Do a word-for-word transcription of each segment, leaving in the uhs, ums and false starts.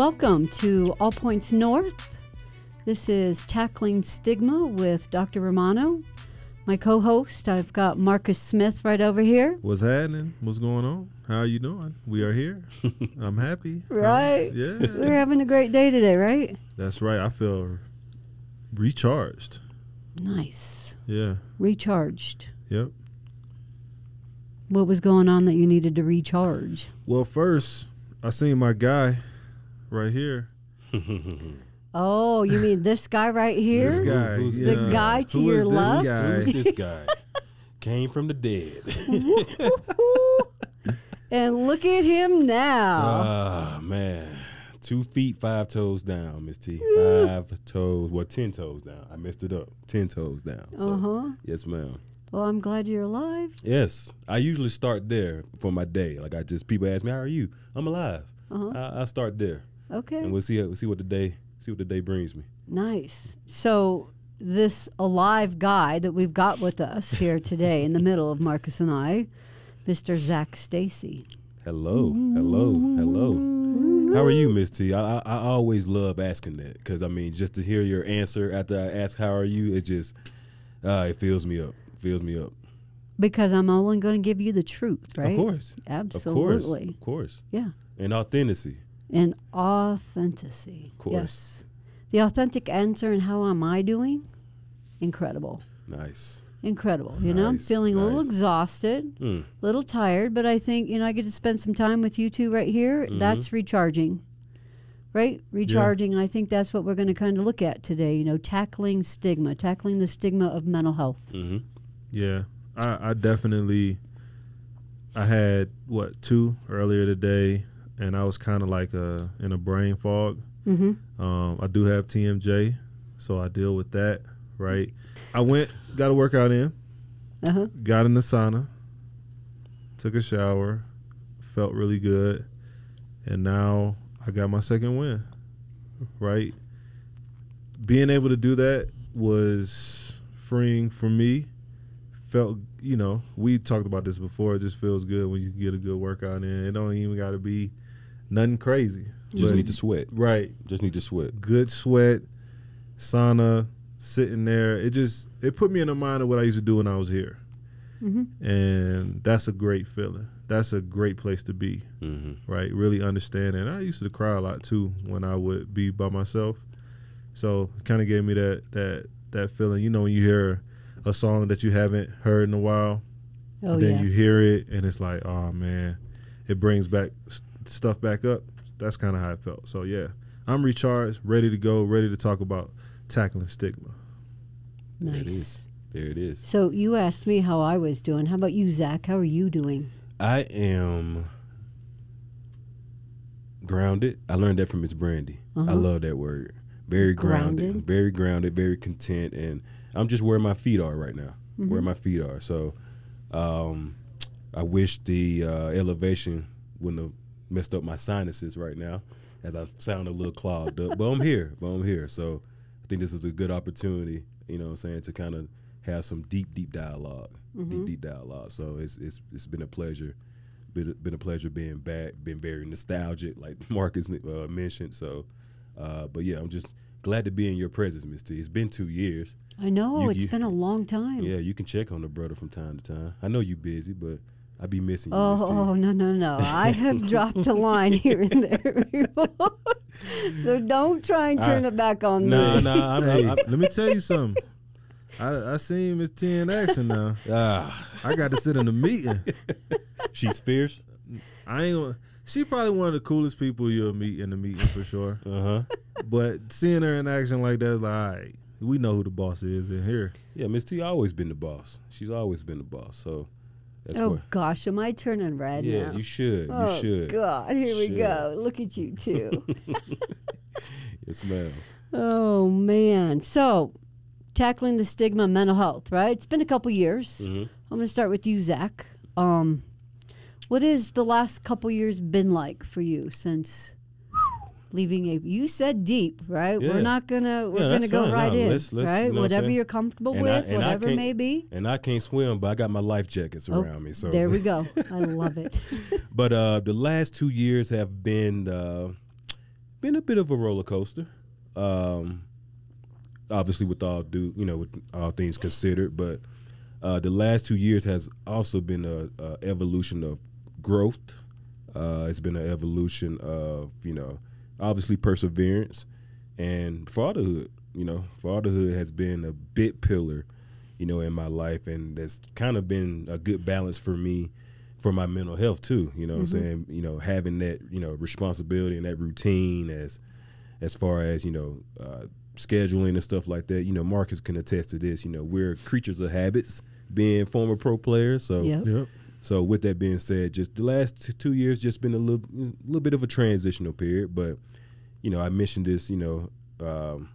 Welcome to All Points North. This is Tackling Stigma with Doctor Romano. My co-host, I've got Marcus Smith right over here. What's happening? What's going on? How are you doing? We are here. I'm happy. Right? I'm, yeah. We're having a great day today, right? That's right. I feel recharged. Nice. Yeah. Recharged. Yep. What was going on that you needed to recharge? Well, first, I seen my guy right here. Oh, you mean this guy right here? This guy. Who's yeah. This guy to Who your this left? Guy? Who's this guy? Came from the dead. And look at him now. Oh, man. Two feet, five toes down, Miss T. Five toes. Well, ten toes down. I messed it up. Ten toes down. So, uh-huh. Yes, ma'am. Well, I'm glad you're alive. Yes. I usually start there for my day. Like, I just, people ask me, how are you? I'm alive. Uh-huh. I, I start there. Okay. And we'll see, we'll see what the day see what the day brings me. Nice. So this alive guy that we've got with us here today in the middle of Marcus and I, Mister Zac Stacy. Hello, hello, hello. How are you, Miss T? I, I, I always love asking that because, I mean, just to hear your answer after I ask how are you, it just, uh, it fills me up, it fills me up. Because I'm only going to give you the truth, right? Of course. Absolutely. Of course, of course. Yeah. And authenticity. And authenticity. Of course. Yes. The authentic answer and how am I doing? Incredible. Nice. Incredible. You nice, know, I'm feeling nice. a little exhausted, a mm. little tired, but I think, you know, I get to spend some time with you two right here. Mm-hmm. That's recharging, right? Recharging. Yeah. And I think that's what we're going to kind of look at today, you know, tackling stigma, tackling the stigma of mental health. Mm-hmm. Yeah. I, I definitely, I had, what, two earlier today. And I was kind of like uh, in a brain fog. Mm-hmm. um, I do have T M J, so I deal with that, right? I went, got a workout in, uh-huh. got in the sauna, took a shower, felt really good, and now I got my second win, right? Being able to do that was freeing for me. Felt, you know, we talked about this before. It just feels good when you get a good workout in. It don't even got to be nothing crazy. You just need to sweat. Right. Just need to sweat. Good sweat, sauna, sitting there. It just, it put me in the mind of what I used to do when I was here. Mm-hmm. And that's a great feeling. That's a great place to be, mm-hmm. right? Really understanding. I used to cry a lot, too, when I would be by myself. So it kind of gave me that, that, that feeling. You know, when you hear a song that you haven't heard in a while, oh, and then yeah. you hear it, and it's like, oh, man, it brings back st stuff back up. That's kind of how it felt. So, yeah, I'm recharged, ready to go, ready to talk about tackling stigma. Nice. There it is. There it is. So you asked me how I was doing. How about you, Zac? How are you doing? I am grounded. I learned that from Miss Brandy. Uh-huh. I love that word. Very grounded. grounded. Very grounded, very content, and I'm just where my feet are right now, mm-hmm. where my feet are. So um, I wish the uh, elevation wouldn't have messed up my sinuses right now as I sound a little clogged up. But I'm here. But I'm here. So I think this is a good opportunity, you know what I'm saying, to kind of have some deep, deep dialogue, mm-hmm. deep, deep dialogue. So it's it's it's been a pleasure. Been, been a pleasure being back, been very nostalgic, like Marcus uh, mentioned. So, uh, but, yeah, I'm just glad to be in your presence, Miss T. It's been two years. I know, you, it's you, been a long time. Yeah, you can check on the brother from time to time. I know you're busy, but I be missing you. Oh, oh no, no, no. I have dropped a line here and there before. So don't try and turn I, it back on nah, me. No, nah, no. Hey, let me tell you something. I, I seen Miss T in action now. Ah. I got to sit in a meeting. She's fierce. I ain't gonna, she probably one of the coolest people you'll meet in the meeting for sure. Uh-huh. But seeing her in action like that is like, all right. We know who the boss is in here. Yeah, Miss T always been the boss. She's always been the boss. So that's oh where. Gosh, am I turning red yeah, now? Yeah, you should. Oh, you should. God, here should. we go. Look at you two. Yes, ma'am. Oh man. So tackling the stigma of mental health, right? It's been a couple years. Mm-hmm. I'm gonna start with you, Zac. Um, what has the last couple years been like for you since leaving a, you said deep, right? Yeah. We're not gonna, we're yeah, gonna go fine. right no, in, let's, let's, right? You know whatever what you're comfortable and with, I, whatever it may be. And I can't swim, but I got my life jackets oh, around me. So there we go. I love it. But uh, the last two years have been uh, been a bit of a roller coaster. Um, obviously, with all due, you know, with all things considered, but uh, the last two years has also been a, a evolution of growth. Uh, it's been an evolution of, you know, obviously perseverance and fatherhood. You know, fatherhood has been a big pillar, you know, in my life, and that's kind of been a good balance for me, for my mental health too. You know what mm-hmm. I'm saying? You know, having that, you know, responsibility and that routine as, as far as, you know, uh, scheduling and stuff like that. You know, Marcus can attest to this. You know, we're creatures of habits, being former pro players. So, yep. Yep. So with that being said, just the last two years just been a little, little bit of a transitional period. But, you know, I mentioned this, you know. Um,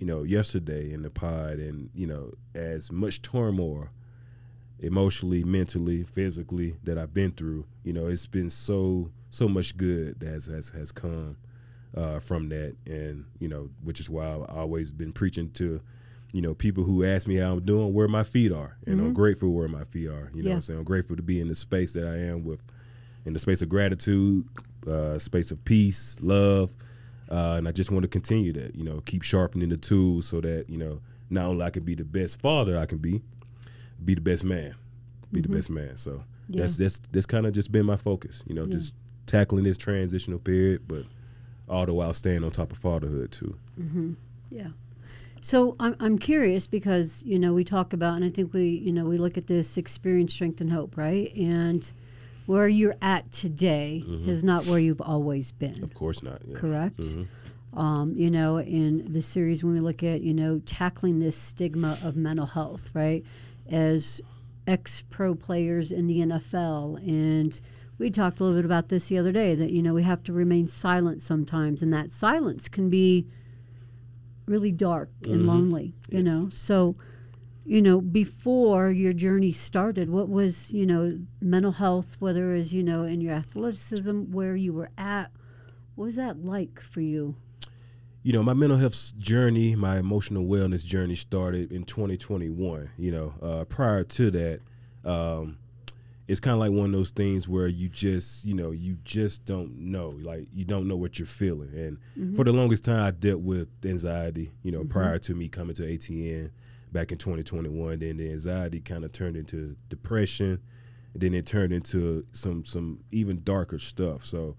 you know, yesterday in the pod, and, you know, as much turmoil emotionally, mentally, physically that I've been through, you know, it's been so, so much good that has, has, has come uh, from that. And, you know, which is why I've always been preaching to, you know, people who ask me how I'm doing, where my feet are. And mm-hmm. I'm grateful where my feet are. You know yeah. what I'm saying? I'm grateful to be in the space that I am with, in the space of gratitude, uh, space of peace, love. Uh, and I just want to continue that, you know, keep sharpening the tools so that, you know, not only I can be the best father I can be, be the best man, be mm-hmm. the best man. So yeah. that's that's that's kind of just been my focus, you know, yeah. just tackling this transitional period, but all the while staying on top of fatherhood too. Mm-hmm. Yeah. So I'm I'm curious because, you know, we talk about, and I think we, you know, we look at this experience, strength, and hope, right? And where you're at today mm-hmm. is not where you've always been. Of course not. Yeah. Correct? Mm-hmm. um, you know, in the series, when we look at, you know, tackling this stigma of mental health, right, as ex-pro players in the N F L. And we talked a little bit about this the other day, that, you know, we have to remain silent sometimes. And that silence can be really dark mm-hmm. and lonely, you yes. know. So, you know, before your journey started, what was, you know, mental health, whether it was, you know, in your athleticism, where you were at, what was that like for you? You know, my mental health journey, my emotional wellness journey started in twenty twenty-one, you know. Uh, prior to that, um, it's kind of like one of those things where you just, you know, you just don't know. Like, you don't know what you're feeling. And mm-hmm. for the longest time, I dealt with anxiety, you know, mm-hmm. prior to me coming to A T N. Back in twenty twenty-one, then the anxiety kind of turned into depression, and then it turned into some some even darker stuff. So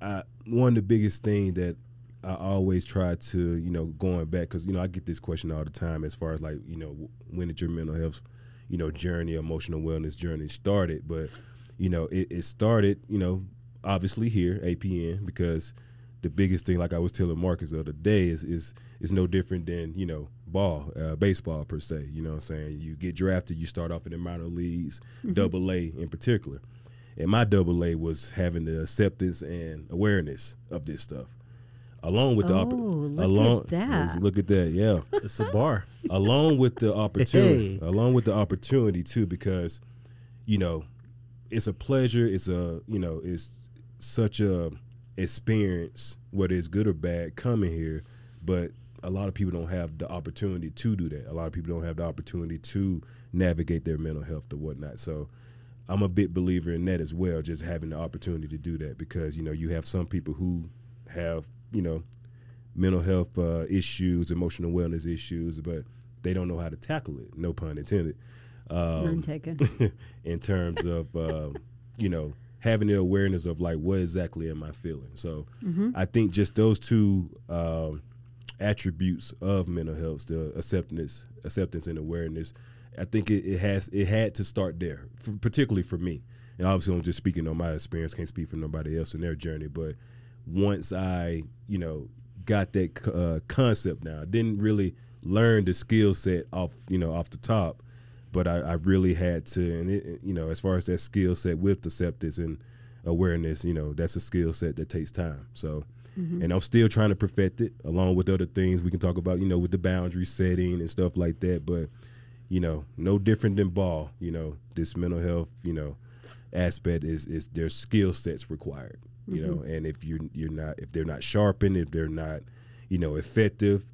I, one of the biggest thing that I always try to, you know, going back, because, you know, I get this question all the time as far as, like, you know, when did your mental health, you know, journey, emotional wellness journey started? But, you know, it, it started, you know, obviously here, A P N, because the biggest thing, like I was telling Marcus the other day, is is is no different than, you know, ball, uh, baseball per se. You know what I'm saying? You get drafted, you start off in the minor leagues, mm-hmm. double A in particular. And my double A was having the acceptance and awareness of this stuff. Along with oh, the opportunity. Along at that. Look at that, yeah. It's a bar. Along with the opportunity. Hey. Along with the opportunity too, because, you know, it's a pleasure, it's a, you know, it's such a experience, whether it's good or bad, coming here, but a lot of people don't have the opportunity to do that. A lot of people don't have the opportunity to navigate their mental health or whatnot. So I'm a big believer in that as well, just having the opportunity to do that, because, you know, you have some people who have, you know, mental health uh, issues, emotional wellness issues, but they don't know how to tackle it, no pun intended. Um, None taken. In terms of, uh, you know, having the awareness of, like, what exactly am I feeling? So mm-hmm. I think just those two um, attributes of mental health, the acceptance, acceptance and awareness, I think it, it has it had to start there, for, particularly for me. And obviously I'm just speaking on my experience, can't speak for nobody else in their journey. But once I, you know, got that uh, concept now, I didn't really learn the skill set off, you know, off the top. But I, I really had to, and it, you know, as far as that skill set with acceptance and awareness, you know, that's a skill set that takes time. So, mm-hmm. and I'm still trying to perfect it, along with other things we can talk about, you know, with the boundary setting and stuff like that. But, you know, no different than ball, you know, this mental health, you know, aspect is is there's skill sets required, mm-hmm. you know, and if you're you're not if they're not sharpened, if they're not, you know, effective.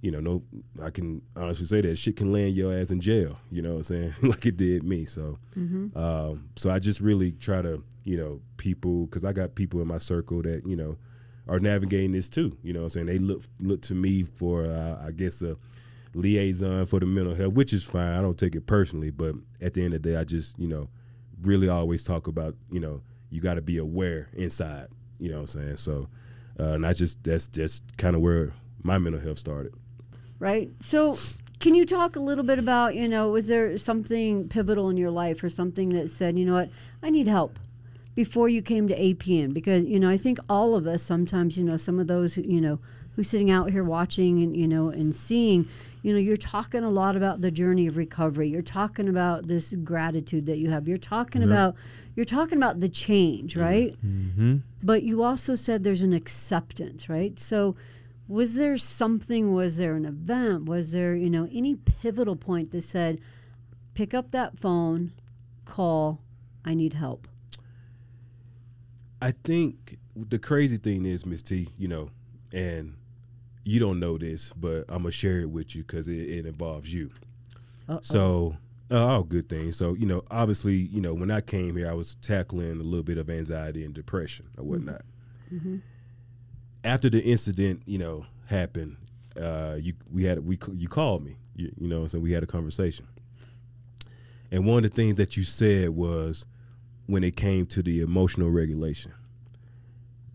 You know, no, I can honestly say that shit can land your ass in jail, you know what I'm saying, like it did me. So mm-hmm. um, so I just really try to, you know, people, because I got people in my circle that, you know, are navigating this too. You know what I'm saying? They look look to me for, uh, I guess, a liaison for the mental health, which is fine. I don't take it personally, but at the end of the day, I just, you know, really always talk about, you know, you got to be aware inside. You know what I'm saying? So, uh, not just, that's just kind of where my mental health started. Right. So can you talk a little bit about, you know, was there something pivotal in your life or something that said, you know what, I need help before you came to A P N? Because, you know, I think all of us sometimes, you know, some of those, who, you know, who's sitting out here watching and, you know, and seeing, you know, you're talking a lot about the journey of recovery. You're talking about this gratitude that you have. You're talking mm-hmm. about, you're talking about the change, right? Mm-hmm. But you also said there's an acceptance, right? So was there something, was there an event, was there, you know, any pivotal point that said, pick up that phone, call, I need help? I think the crazy thing is, Miss T, you know, and you don't know this, but I'm gonna share it with you because it, it involves you. Uh-oh. So, uh, all good things. So, you know, obviously, you know, when I came here, I was tackling a little bit of anxiety and depression or whatnot. Mm-hmm. After the incident, you know, happened, uh, you we had we you called me, you, you know, so we had a conversation. And one of the things that you said was, when it came to the emotional regulation,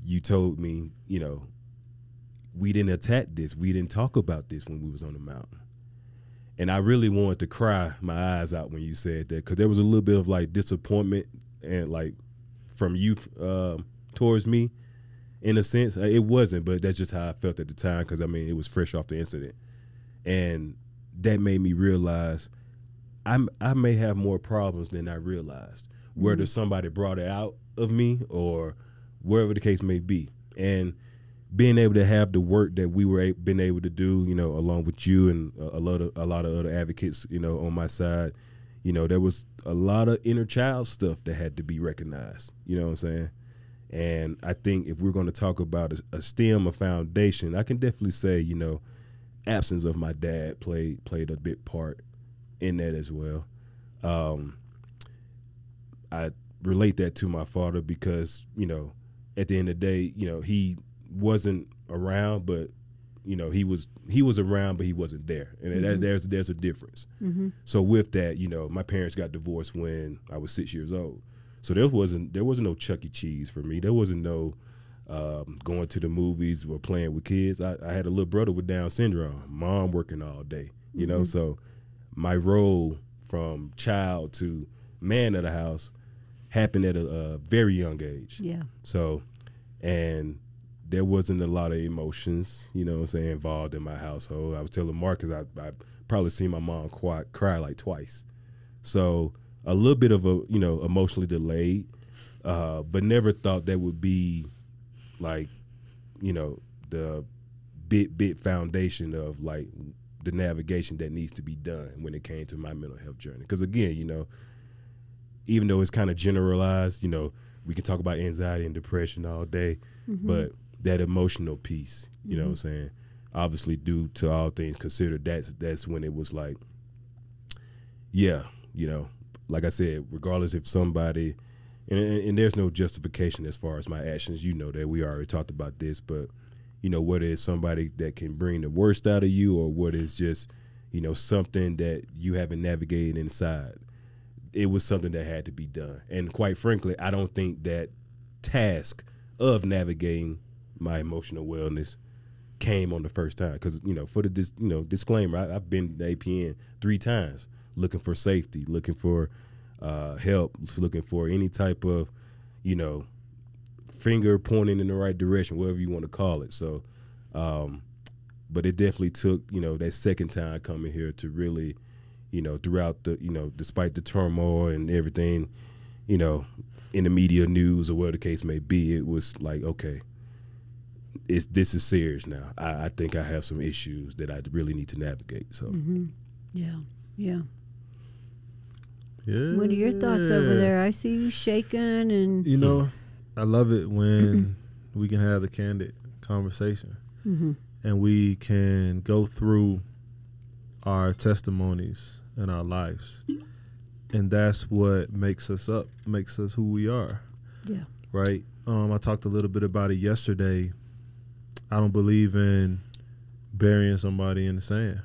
you told me, you know, we didn't attack this. We didn't talk about this when we was on the mountain. And I really wanted to cry my eyes out when you said that, because there was a little bit of like disappointment and like from you uh, towards me, in a sense. It wasn't, but that's just how I felt at the time, because I mean, it was fresh off the incident. And that made me realize I'm, I may have more problems than I realized, mm-hmm. whether somebody brought it out of me or wherever the case may be. And being able to have the work that we were a been able to do, you know, along with you and a lot of a lot of other advocates, you know, on my side, you know, there was a lot of inner child stuff that had to be recognized. You know what I'm saying? And I think if we're going to talk about a, a stem, a foundation, I can definitely say, you know, absence of my dad played played a big part in that as well. Um, I relate that to my father because, you know, at the end of the day, you know, he wasn't around, but you know, he was he was around, but he wasn't there, and mm-hmm. that, there's there's a difference. Mm-hmm. So with that, you know, my parents got divorced when I was six years old, so there wasn't there wasn't no Chuck E. Cheese for me. There wasn't no um, going to the movies or playing with kids. I, I had a little brother with Down syndrome. Mom working all day, you mm-hmm. know. So my role from child to man of the house happened at a, a very young age. Yeah. So and there wasn't a lot of emotions, you know what I'm saying, involved in my household. I was telling Marcus, I, I probably seen my mom cry, cry like twice. So a little bit of a, you know, emotionally delayed, uh, but never thought that would be like, you know, the big, big foundation of like the navigation that needs to be done when it came to my mental health journey. Because again, you know, even though it's kind of generalized, you know, we can talk about anxiety and depression all day, mm-hmm. but that emotional piece, you know mm-hmm. what I'm saying? Obviously, due to all things considered, that's that's when it was like, yeah, you know, like I said, regardless if somebody, and, and, and there's no justification as far as my actions, you know that, we already talked about this, but, you know, whether it's somebody that can bring the worst out of you or what is just, you know, something that you haven't navigated inside, it was something that had to be done. And quite frankly, I don't think that task of navigating my emotional wellness came on the first time, because you know, for the dis, you know disclaimer, I, I've been to A P N three times looking for safety, looking for uh, help, looking for any type of you know finger pointing in the right direction, whatever you want to call it. So, um, but it definitely took you know that second time coming here to really you know throughout the you know despite the turmoil and everything you know in the media news or whatever the case may be, it was like, okay, It's, this is serious now. I, I think I have some issues that I really need to navigate. So, mm-hmm. yeah, yeah, yeah. What are your thoughts over there? I see you shaking, and you know, I love it when we can have the candid conversation, mm-hmm. and we can go through our testimonies and our lives, and that's what makes us up, makes us who we are. Yeah, right. Um, I talked a little bit about it yesterday. I don't believe in burying somebody in the sand,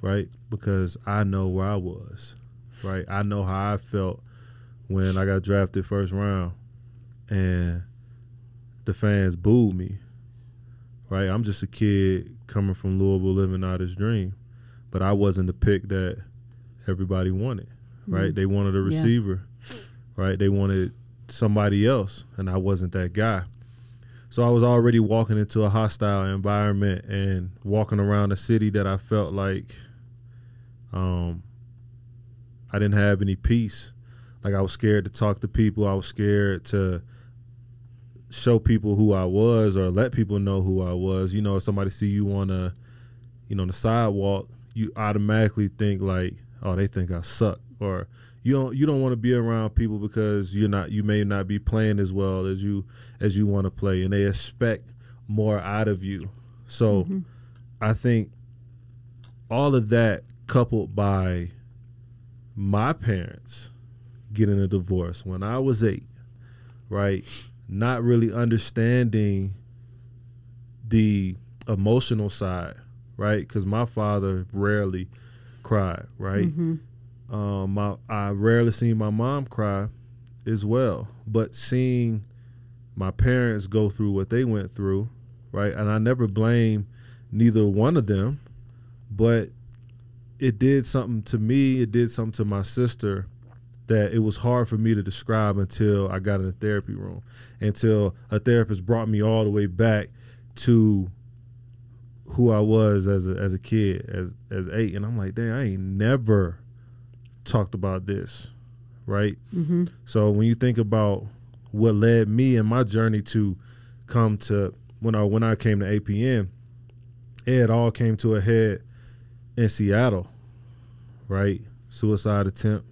right? Because I know where I was, right? I know how I felt when I got drafted first round and the fans booed me, right? I'm just a kid coming from Louisville, living out his dream, but I wasn't the pick that everybody wanted, right? Mm-hmm. They wanted a receiver, yeah. right? They wanted somebody else, and I wasn't that guy. So I was already walking into a hostile environment and walking around a city that I felt like um, I didn't have any peace. Like, I was scared to talk to people. I was scared to show people who I was or let people know who I was. You know, if somebody see you on a, you know, on the sidewalk, you automatically think like, oh, they think I suck, or you don't you don't want to be around people because you're not you may not be playing as well as you as you want to play, and they expect more out of you. So mm-hmm. I think all of that, coupled by my parents getting a divorce when I was eight, right? Not really understanding the emotional side, right? Because my father rarely cried, right? Mm-hmm. Um, I, I rarely seen my mom cry as well, but seeing my parents go through what they went through, right? And I never blame neither one of them, but it did something to me. It did something to my sister that it was hard for me to describe until I got in the therapy room, until a therapist brought me all the way back to who I was as a, as a kid, as, as eight. And I'm like, dang, I ain't never talked about this, right? Mm-hmm. So when you think about what led me in my journey to come to, when I, when I came to A P N, it all came to a head in Seattle, right? Suicide attempt.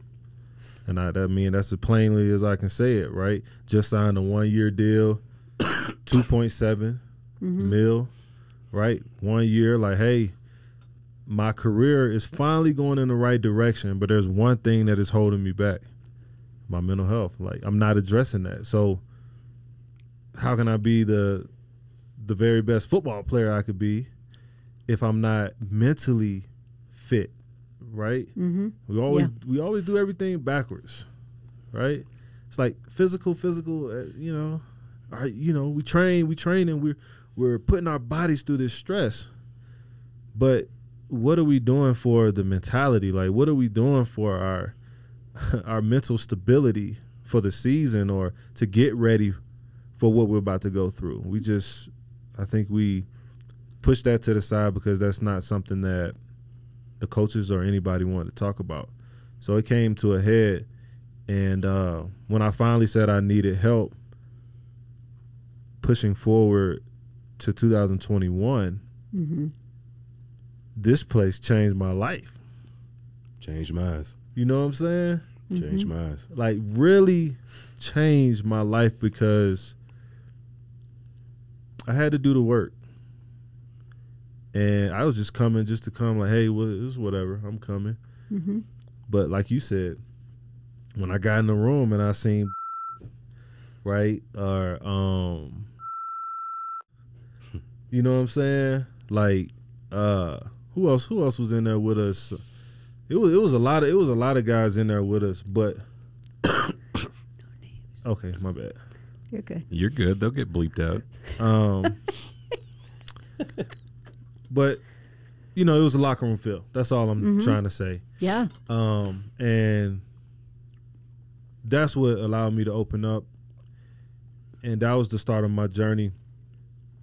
And I, I mean, that's as plainly as I can say it, right? Just signed a one-year deal, two point seven mm-hmm. mil, right? One year, like, hey, my career is finally going in the right direction, but there's one thing that is holding me back, my mental health. Like, I'm not addressing that. So how can I be the the very best football player I could be if I'm not mentally fit, right? Mm-hmm. We always yeah. we always do everything backwards, right? It's like physical, physical, uh, you know, our, you know, we train, we train, and we're, we're putting our bodies through this stress. But what are we doing for the mentality? Like, what are we doing for our our mental stability for the season or to get ready for what we're about to go through? We just, I think we push that to the side because that's not something that the coaches or anybody wanted to talk about. So it came to a head, and uh, when I finally said I needed help, pushing forward to two thousand twenty-one, mm-hmm. this place changed my life. Changed mine. You know what I'm saying? Mm-hmm. Changed mine. Like, really changed my life because I had to do the work. And I was just coming just to come like, hey, well, it's whatever, I'm coming. Mm-hmm. But like you said, when I got in the room and I seen, right, or, um, you know what I'm saying? Like, uh, who else, who else was in there with us? It was, it was a lot of, it was a lot of guys in there with us, but. Okay, my bad. You're good. You're good. They'll get bleeped out. Um. But, you know, it was a locker room feel. That's all I'm mm-hmm. trying to say. Yeah. Um, and that's what allowed me to open up. And that was the start of my journey.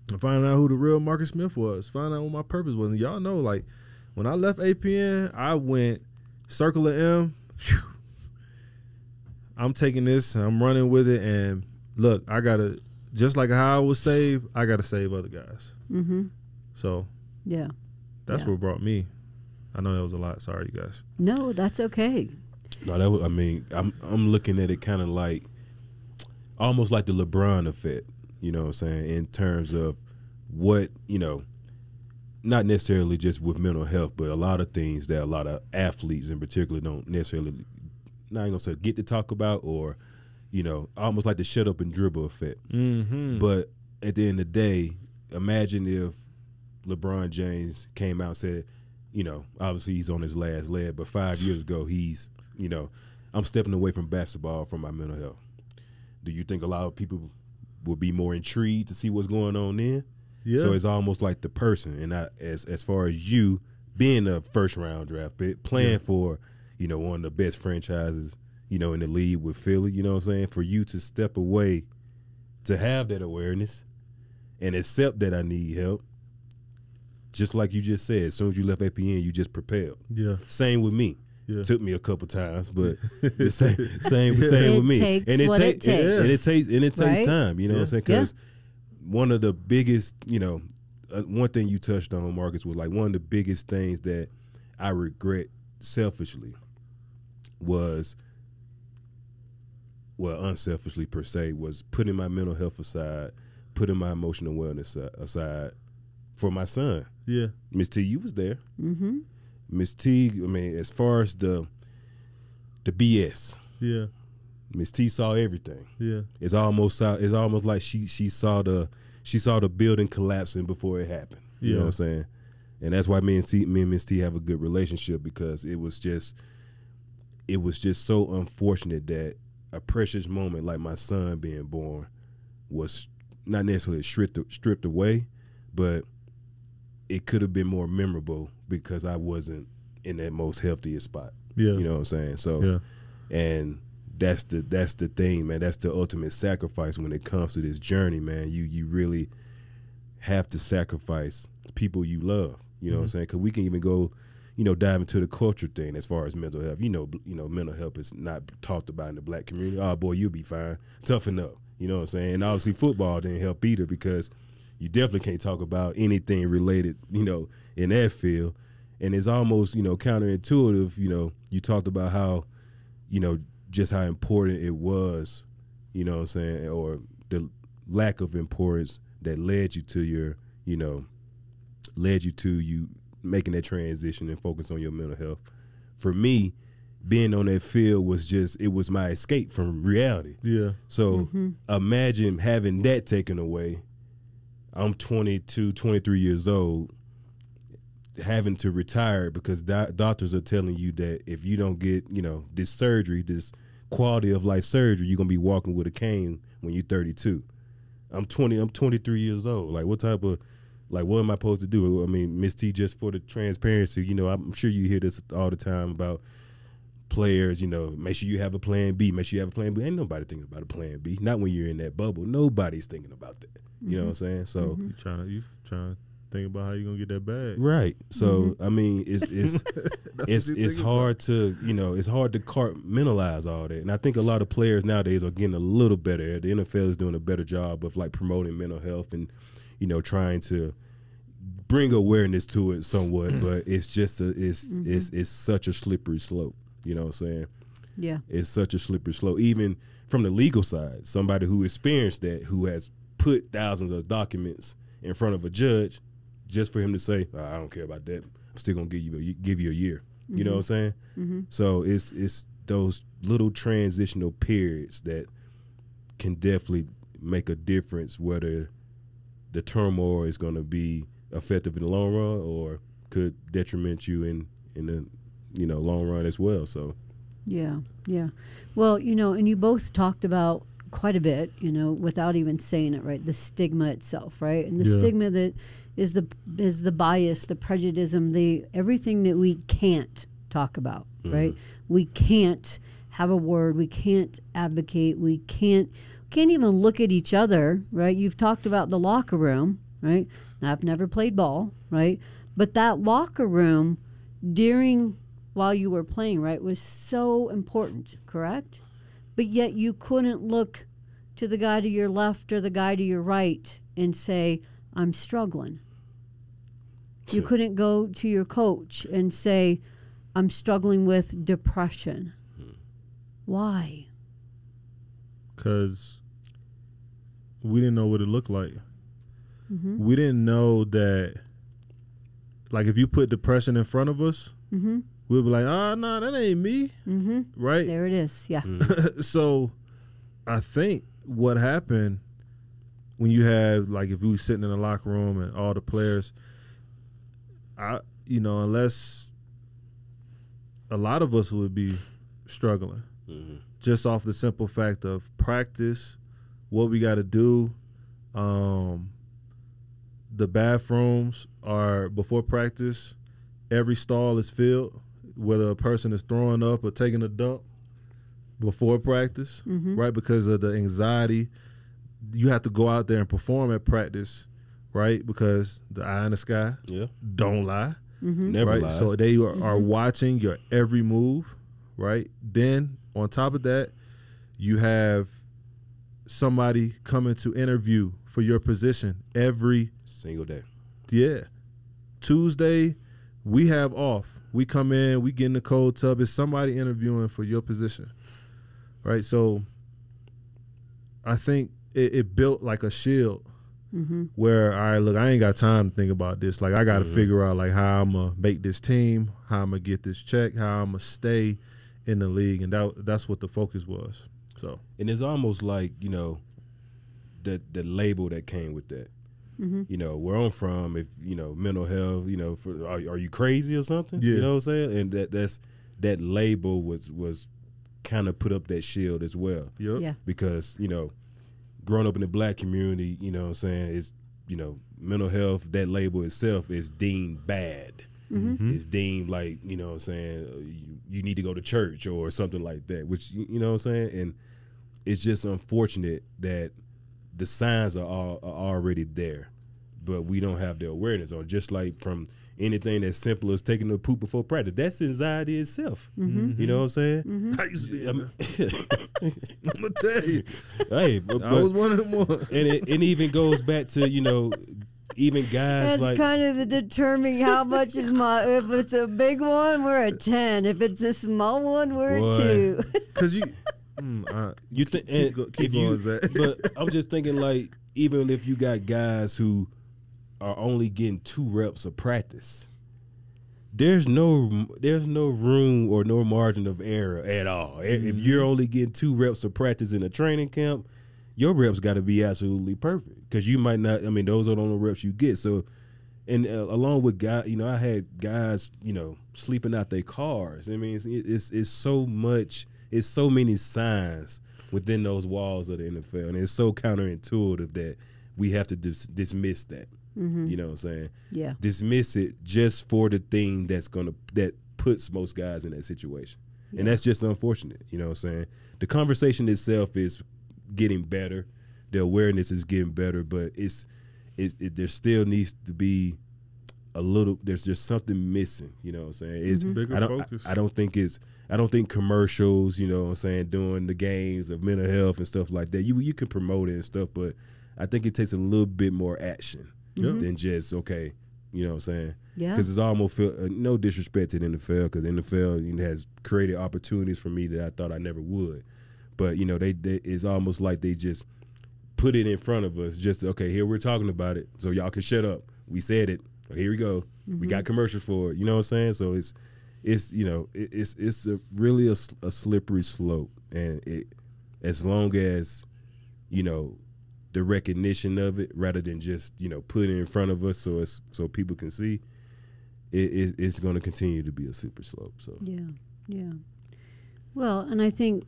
And find out who the real Marcus Smith was. Find out what my purpose was. And y'all know, like, when I left A P N, I went Circle of M. Whew, I'm taking this. I'm running with it. And, look, I got to, just like how I was saved, I got to save other guys. Mm-hmm. So. Yeah. That's yeah. what brought me. I know that was a lot. Sorry, you guys. No, that's okay. No, that was, I mean, I'm I'm looking at it kind of like, almost like the LeBron effect, you know what I'm saying, in terms of what, you know, not necessarily just with mental health, but a lot of things that a lot of athletes in particular don't necessarily, not going to say get to talk about, or, you know, almost like the shut up and dribble effect. Mm-hmm. But at the end of the day, imagine if LeBron James came out and said, you know, obviously he's on his last leg, but five years ago he's, you know, I'm stepping away from basketball for my mental health. Do you think a lot of people would be more intrigued to see what's going on then? Yeah. So it's almost like the person, and I, as as far as you being a first round draft pick, playing yeah. for, you know, one of the best franchises, you know, in the league with Philly, you know what I'm saying? For you to step away, to have that awareness and accept that I need help, just like you just said, as soon as you left A P N, you just propelled. Yeah. Same with me. Yeah. Took me a couple times, but the same, same, yeah. same with me. Takes and it, what ta it takes, and it takes, and it takes right? time. You know yeah. what I'm saying? Because yeah. one of the biggest, you know, uh, one thing you touched on, Marcus, was like one of the biggest things that I regret selfishly was, well, unselfishly per se, was putting my mental health aside, putting my emotional wellness aside for my son. Yeah, Miss T, you was there. Mm-hmm. Miss T, I mean, as far as the the B S, yeah, Miss T saw everything. Yeah, it's almost it's almost like she she saw the she saw the building collapsing before it happened. You yeah. know what I'm saying? And that's why me and T, me and Miss T have a good relationship, because it was just it was just so unfortunate that a precious moment like my son being born was not necessarily stripped stripped away, but it could have been more memorable because I wasn't in that most healthiest spot. Yeah. You know what I'm saying? So, yeah. and that's the, that's the thing, man. That's the ultimate sacrifice when it comes to this journey, man. You, you really have to sacrifice people you love. You know mm-hmm. what I'm saying? 'Cause we can even go, you know, dive into the culture thing as far as mental health. You know, you know, mental health is not talked about in the black community. Oh boy, you'll be fine. Toughen up. You know what I'm saying? And obviously football didn't help either, because you definitely can't talk about anything related, you know, in that field. And it's almost, you know, counterintuitive. You know, you talked about how, you know, just how important it was, you know what I'm saying, or the lack of importance that led you to your, you know, led you to you making that transition and focus on your mental health. For me, being on that field was just, it was my escape from reality. Yeah. So mm-hmm. imagine having that taken away. I'm twenty-two, twenty-three years old, having to retire because do doctors are telling you that if you don't get, you know, this surgery, this quality of life surgery, you're going to be walking with a cane when you're thirty-two. I'm twenty, I'm twenty-three years old. Like, what type of, like, what am I supposed to do? I mean, Miss T, just for the transparency, you know, I'm sure you hear this all the time about players, you know, make sure you have a plan B, make sure you have a plan B. Ain't nobody thinking about a plan B. Not when you're in that bubble. Nobody's thinking about that. You know what I'm saying? So mm-hmm. you trying to you trying to think about how you're gonna get that bag, right? So mm-hmm. I mean, it's it's it's it's hard about. to you know it's hard to compartmentalize all that, and I think a lot of players nowadays are getting a little better. The N F L is doing a better job of like promoting mental health and you know trying to bring awareness to it somewhat, but it's just a it's mm-hmm. it's it's such a slippery slope. You know what I'm saying? Yeah, it's such a slippery slope. Even from the legal side, somebody who experienced that, who has put thousands of documents in front of a judge just for him to say, oh, I don't care about that. I'm still going to give you a, give you a year. Mm-hmm. You know what I'm saying? Mm-hmm. So it's it's those little transitional periods that can definitely make a difference whether the turmoil is going to be effective in the long run or could detriment you in, in the you know long run as well. So yeah, yeah. Well, you know, and you both talked about quite a bit, you know, without even saying it, right? The stigma itself, right? And the yeah. stigma that is the is the bias, the prejudice, the everything that we can't talk about, mm-hmm. right? We can't have a word, we can't advocate, we can't can't even look at each other, right? You've talked about the locker room, right? Now, I've never played ball, right? But that locker room during while you were playing, right, was so important, correct? But yet you couldn't look to the guy to your left or the guy to your right and say, I'm struggling. You couldn't go to your coach and say, I'm struggling with depression. Hmm. Why? Because we didn't know what it looked like. Mm-hmm. We didn't know that, like, if you put depression in front of us, mm-hmm. we'll be like, oh, no, that ain't me, mm-hmm. right? There it is, yeah. Mm-hmm. So I think what happened when you have, like, if we were sitting in the locker room and all the players, I, you know, unless a lot of us would be struggling mm-hmm. just off the simple fact of practice, what we got to do. Um, the bathrooms are before practice. Every stall is filled, whether a person is throwing up or taking a dump before practice, mm-hmm. right? Because of the anxiety, you have to go out there and perform at practice, right? Because the eye in the sky yeah. don't lie. Mm-hmm. Never right? lies. So they are, mm-hmm. are watching your every move, right? Then on top of that, you have somebody coming to interview for your position every single day. Yeah. Tuesday, we have off. We come in, we get in the cold tub. It's somebody interviewing for your position, right? So I think it, it built like a shield mm-hmm. where, all right, look, I ain't got time to think about this. Like, I got to mm-hmm. figure out, like, how I'm going to make this team, how I'm going to get this check, how I'm going to stay in the league. And that that's what the focus was. So, and it's almost like, you know, the, the label that came with that. Mm-hmm. You know, where I'm from, if, you know, mental health, you know, for, are, are you crazy or something? Yeah. You know what I'm saying? And that that's that label was was kind of put up that shield as well. Yep. Yeah. Because, you know, growing up in the black community, you know what I'm saying, it's, you know, mental health, that label itself is deemed bad. Mm-hmm. It's deemed like, you know what I'm saying, you, you need to go to church or something like that, which, you know what I'm saying? And it's just unfortunate that the signs are, all, are already there, but we don't have the awareness on. Just like from anything as simple as taking a poop before practice, that's anxiety itself. Mm-hmm. You know what I'm saying? Mm-hmm. I used to be, I mean, I'm gonna tell you, hey, but, I was one of them ones. And it, it even goes back to, you know, even guys that's like, kind of the determining how much is my, if it's a big one, we're a ten. If it's a small one, we're boy, a two. Because you. Mm, I, you think keep, go, keep going with that. But I'm just thinking, like, even if you got guys who are only getting two reps of practice, there's no there's no room or no margin of error at all. Mm-hmm. If you're only getting two reps of practice in a training camp, your reps got to be absolutely perfect, because you might not. I mean, those are the only reps you get. So, and uh, along with guys, you know, I had guys, you know, sleeping out their cars. I mean, it's it's, it's so much. It's so many signs within those walls of the N F L, and it's so counterintuitive that we have to dis dismiss that. Mm-hmm. You know what I'm saying? Yeah. Dismiss it just for the thing that's gonna that puts most guys in that situation, yeah. and that's just unfortunate. You know what I'm saying? The conversation itself is getting better, the awareness is getting better, but it's it's it, there still needs to be a little. There's just something missing. You know what I'm saying? It's mm-hmm. bigger I don't, focus. I, I don't think it's. I don't think commercials, you know what I'm saying, doing the games of mental health and stuff like that. You you can promote it and stuff, but I think it takes a little bit more action mm-hmm. than just, okay, you know what I'm saying? Yeah. Because it's almost, feel, uh, no disrespect to the N F L, because the N F L, you know, has created opportunities for me that I thought I never would. But, you know, they, they it's almost like they just put it in front of us, just, okay, here we're talking about it, so y'all can shut up. We said it. Here we go. Mm-hmm. We got commercials for it. You know what I'm saying? So it's, It's you know it, it's it's a really a, a slippery slope, and it as long as you know the recognition of it rather than just you know put it in front of us so it's so people can see it, it it's going to continue to be a slippery slope. So yeah, yeah. Well, and I think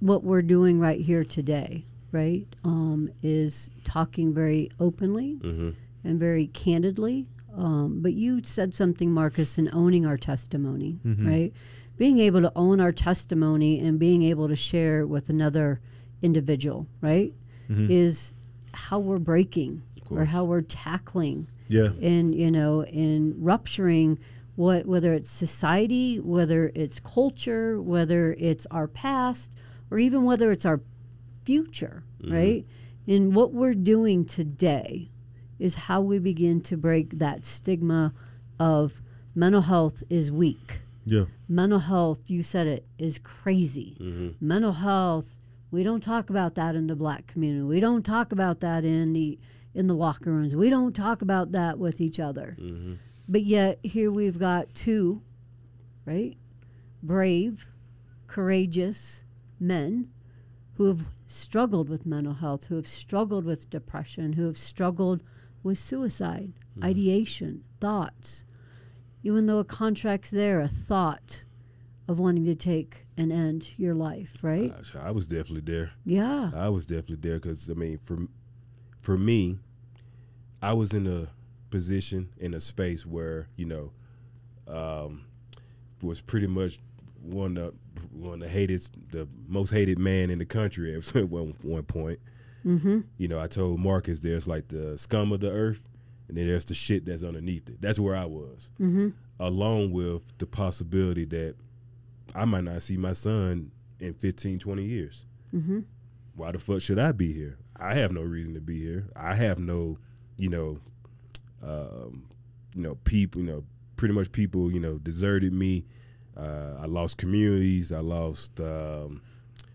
what we're doing right here today, right, um, is talking very openly mm-hmm. and very candidly. Um, but you said something, Marcus, in owning our testimony, mm-hmm. right? Being able to own our testimony and being able to share with another individual, right, mm-hmm. is how we're breaking or how we're tackling yeah. and, you know, in rupturing what, whether it's society, whether it's culture, whether it's our past, or even whether it's our future, mm-hmm. right? And what we're doing today is how we begin to break that stigma of mental health is weak. Yeah. Mental health, you said it, is crazy. Mm-hmm. Mental health, we don't talk about that in the black community. We don't talk about that in the in the locker rooms. We don't talk about that with each other. Mm-hmm. But yet here we've got two, right? Brave, courageous men who have struggled with mental health, who have struggled with depression, who have struggled with suicide, mm-hmm. ideation, thoughts. Even though a contract's there, a thought of wanting to take and end your life, right? Gosh, I was definitely there. Yeah. I was definitely there because, I mean, for, for me, I was in a position, in a space where, you know, um, was pretty much one of one of the hated, the most hated man in the country at one, one point. Mm-hmm. You know, I told Marcus there's like the scum of the earth, and then there's the shit that's underneath it. That's where I was, mm-hmm. along with the possibility that I might not see my son in fifteen, twenty years. Mm-hmm. Why the fuck should I be here? I have no reason to be here. I have no, you know, um, you know, people, you know, pretty much people, you know, deserted me. Uh, I lost communities. I lost um,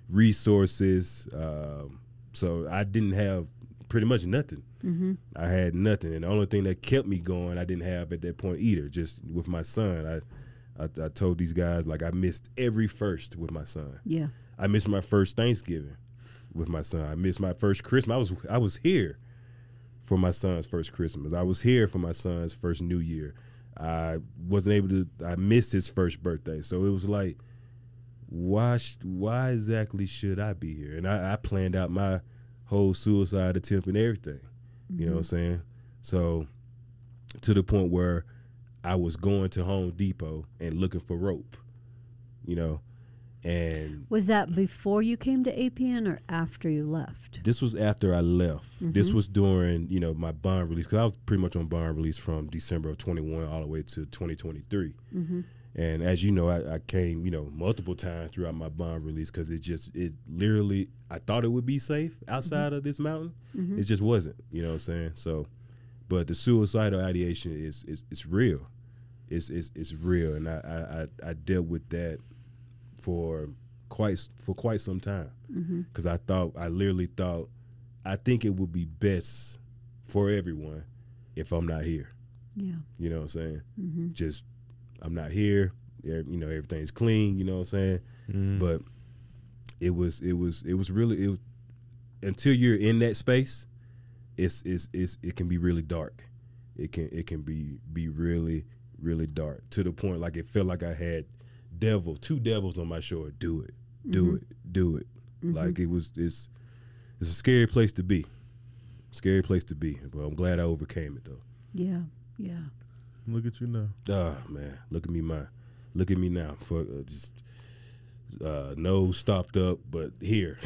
resources. Uh, so I didn't have pretty much nothing. Mm-hmm. I had nothing. And the only thing that kept me going, I didn't have at that point either. Just with my son, I I, I told these guys, like, I missed every first with my son. Yeah. I missed my first Thanksgiving with my son. I missed my first Christmas. I was I was here for my son's first Christmas. I was here for my son's first New Year. I wasn't able to, I missed his first birthday. So it was like, why sh why exactly should I be here? And I, I planned out my whole suicide attempt and everything. Mm-hmm. You know what I'm saying? So to the point where I was going to Home Depot and looking for rope, you know, and. Was that before you came to A P N or after you left? This was after I left. Mm-hmm. This was during, you know, my bond release, because I was pretty much on bond release from December of twenty-one all the way to twenty twenty-three. Mm-hmm. And as you know, I, I came, you know, multiple times throughout my bond release because it just, it literally, I thought it would be safe outside mm-hmm. of this mountain. Mm-hmm. It just wasn't, you know what I'm saying? So, but the suicidal ideation is, is, it's real. It's, it's, it's real. And I, I, I dealt with that for quite, for quite some time. Mm-hmm. Cause I thought, I literally thought, I think it would be best for everyone if I'm not here. Yeah. You know what I'm saying? Mm-hmm. Just, I'm not here, you know, everything's clean, you know what I'm saying? Mm. But it was, it was, it was really, it was, until you're in that space, it's, it's, it's, it can be really dark. It can, it can be, be really, really dark to the point, like it felt like I had devil, two devils on my shoulder. Do it, do mm-hmm. it, do it. Mm-hmm. Like it was, it's, it's a scary place to be. Scary place to be, but I'm glad I overcame it though. Yeah, yeah. Look at you now. Oh, man. Look at me, my, look at me now. For uh, just uh, no stopped up, but here.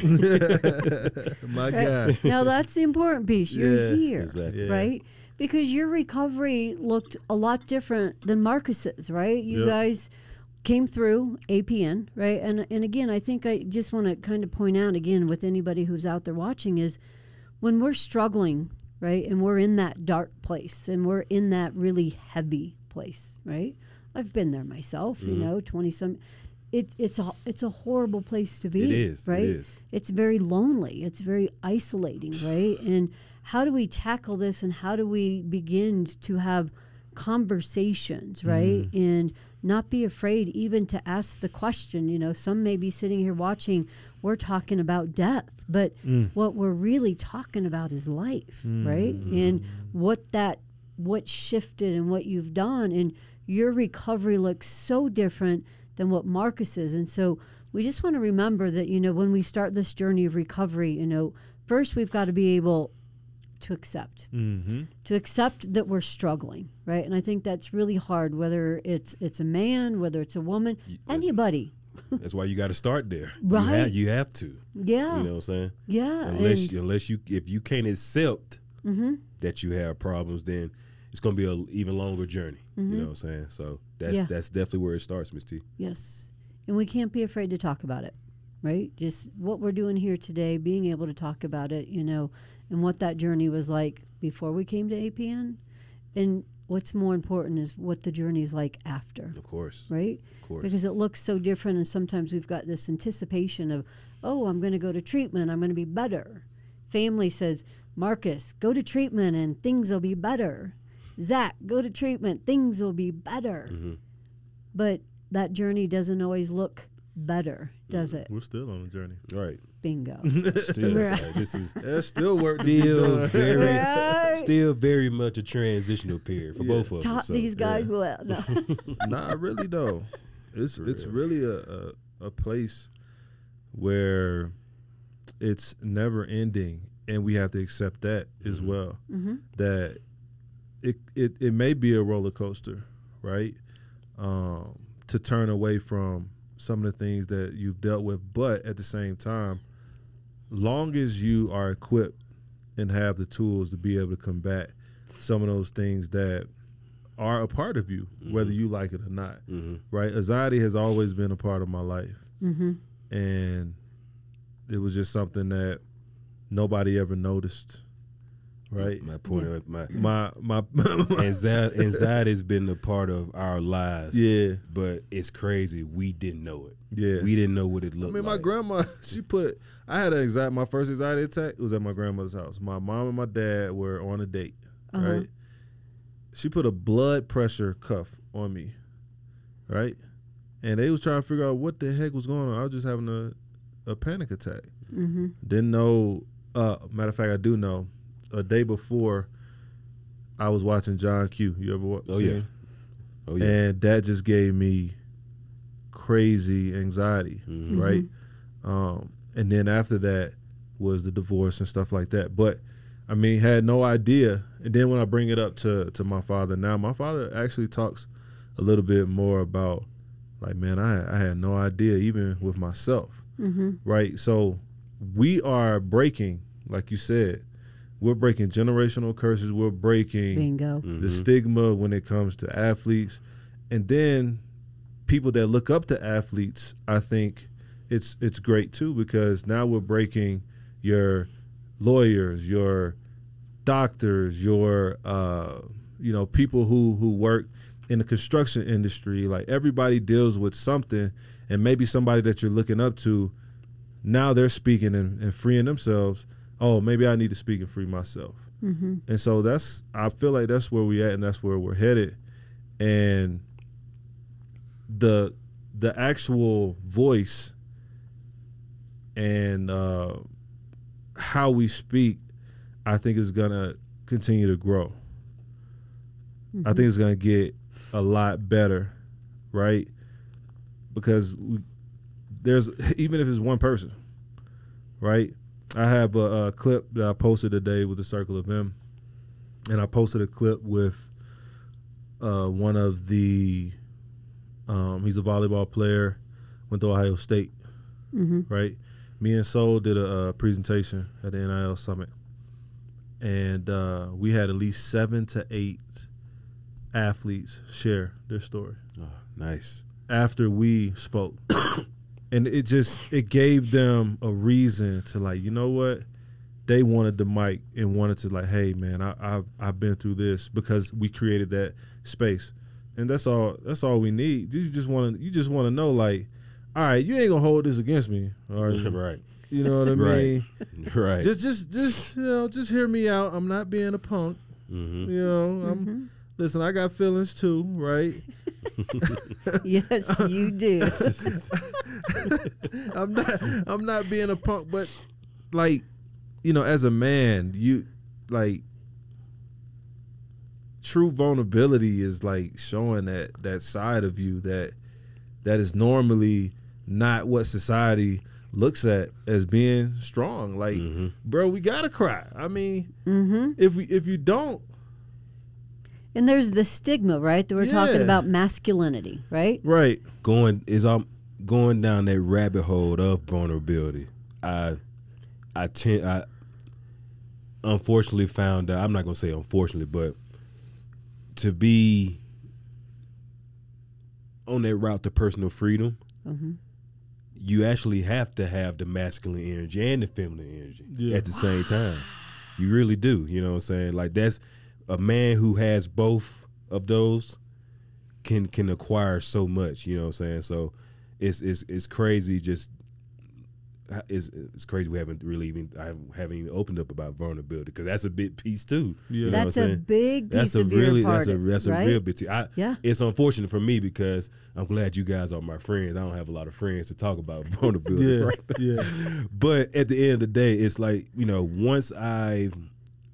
My God. Now that's the important piece. You're yeah, here, exactly. Right? Yeah. Because your recovery looked a lot different than Marcus's, right? You yep. guys came through A P N, right? And and again, I think I just want to kind of point out again with anybody who's out there watching is when we're struggling, right? And we're in that dark place and we're in that really heavy place, right? I've been there myself, mm-hmm. you know, twenty some. It, it's, a, it's a horrible place to be. It is, right? It is. It's very lonely. It's very isolating, right? And how do we tackle this and how do we begin to have conversations, right? Mm-hmm. And not be afraid even to ask the question. You know, some may be sitting here watching, we're talking about death, but mm. what we're really talking about is life, mm. right? And what that, what shifted and what you've done, and your recovery looks so different than what Marcus is. And so we just want to remember that, you know, when we start this journey of recovery, you know, first we've got to be able to accept, mm-hmm. to accept that we're struggling, right? And I think that's really hard, whether it's it's a man, whether it's a woman, you, anybody. That's, that's why you got to start there, right? You have, you have to, yeah. You know what I'm saying? Yeah. Unless you, unless you if you can't accept mm-hmm. that you have problems, then it's going to be an even longer journey. Mm-hmm. You know what I'm saying? So that's yeah. that's definitely where it starts, Miss T. Yes, and we can't be afraid to talk about it, right? Just what we're doing here today, being able to talk about it, you know. And what that journey was like before we came to A P N, and what's more important is what the journey is like after. Of course. Right? Of course. Because it looks so different, and sometimes we've got this anticipation of, oh, I'm going to go to treatment, I'm going to be better. Family says, Marcus, go to treatment and things will be better. Zach, go to treatment, things will be better. Mm-hmm. But that journey doesn't always look better, does it? We're still on the journey. Right. Bingo. Still, like, this is That's still work still very right? still very much a transitional period for yeah. both of us. Taught us, so. These guys yeah. well. No. Nah, really though. It's for it's real. really a, a a place where it's never ending, and we have to accept that mm-hmm. as well. Mm-hmm. That it it it may be a roller coaster, right? Um, to turn away from some of the things that you've dealt with, but at the same time, long as you are equipped and have the tools to be able to combat some of those things that are a part of you, mm-hmm. whether you like it or not, mm-hmm. right? Anxiety has always been a part of my life, mm-hmm. and it was just something that nobody ever noticed, right? My point yeah. of my my my, my anxiety anxiety has been a part of our lives. Yeah, but it's crazy. We didn't know it. Yeah, we didn't know what it looked. I mean, like. My grandma. She put. I had an anxiety. My first anxiety attack was at my grandmother's house. My mom and my dad were on a date. Uh-huh. Right. She put a blood pressure cuff on me. Right, and they was trying to figure out what the heck was going on. I was just having a a panic attack. Mm-hmm. Didn't know. Uh, matter of fact, I do know. A day before, I was watching John Q. You ever watch? Oh yeah, oh yeah. And that just gave me crazy anxiety, mm-hmm. right? Um, and then after that was the divorce and stuff like that. But I mean, had no idea. And then when I bring it up to to my father now, my father actually talks a little bit more about like, man, I I had no idea, even with myself, mm-hmm. right? So we are breaking, like you said. We're breaking generational curses. We're breaking Bingo. Mm-hmm. the stigma when it comes to athletes. And then people that look up to athletes, I think it's it's great too, because now we're breaking your lawyers, your doctors, your uh, you know, people who, who work in the construction industry. Like, everybody deals with something, and maybe somebody that you're looking up to, now they're speaking and, and freeing themselves. Oh, maybe I need to speak and free myself. Mm-hmm. And so that's, I feel like that's where we're at and that's where we're headed. And the the actual voice and uh, how we speak, I think is going to continue to grow. Mm-hmm. I think it's going to get a lot better, right? Because we, there's, even if it's one person, right? I have a, a clip that I posted today with the Circle of M, and I posted a clip with uh, one of the, um, he's a volleyball player, went to Ohio State, mm-hmm. right? Me and Sol did a, a presentation at the N I L Summit, and uh, we had at least seven to eight athletes share their story. Oh, nice. After we spoke. And it just, it gave them a reason to, like, you know what? They wanted the mic and wanted to, like, hey, man, I, I've, I've been through this, because we created that space. And that's all That's all we need. You just want to you just want to know, like, all right, you ain't going to hold this against me. Or, right. You know what I mean? Right. Right. Just, just, just, you know, just hear me out. I'm not being a punk. Mm-hmm. You know, mm-hmm. I'm, listen, I got feelings too, right? Yes, you do. I'm not I'm not being a punk, but like, you know, as a man, you like true vulnerability is like showing that that side of you that that is normally not what society looks at as being strong. Like, mm-hmm. bro, we gotta cry. I mean, mm-hmm. if we if you don't. And there's the stigma, right? That we're yeah. talking about masculinity, right? Right. Going is I'm going down that rabbit hole of vulnerability. I, I tend, I unfortunately found out. I'm not gonna say unfortunately, but to be on that route to personal freedom, mm-hmm. you actually have to have the masculine energy and the feminine energy yeah. at the same time. You really do. You know what I'm saying? Like, that's. A man who has both of those can can acquire so much, you know what I'm saying? So it's it's it's crazy just it's, it's crazy we haven't really even I haven't even opened up about vulnerability, because that's a big piece too. Yeah. You know that's what I'm a big piece. That's a really that's a that's right? a real big. I, yeah. It's unfortunate for me because I'm glad you guys are my friends. I don't have a lot of friends to talk about vulnerability. yeah. Right? yeah. But at the end of the day, it's like, you know, once I've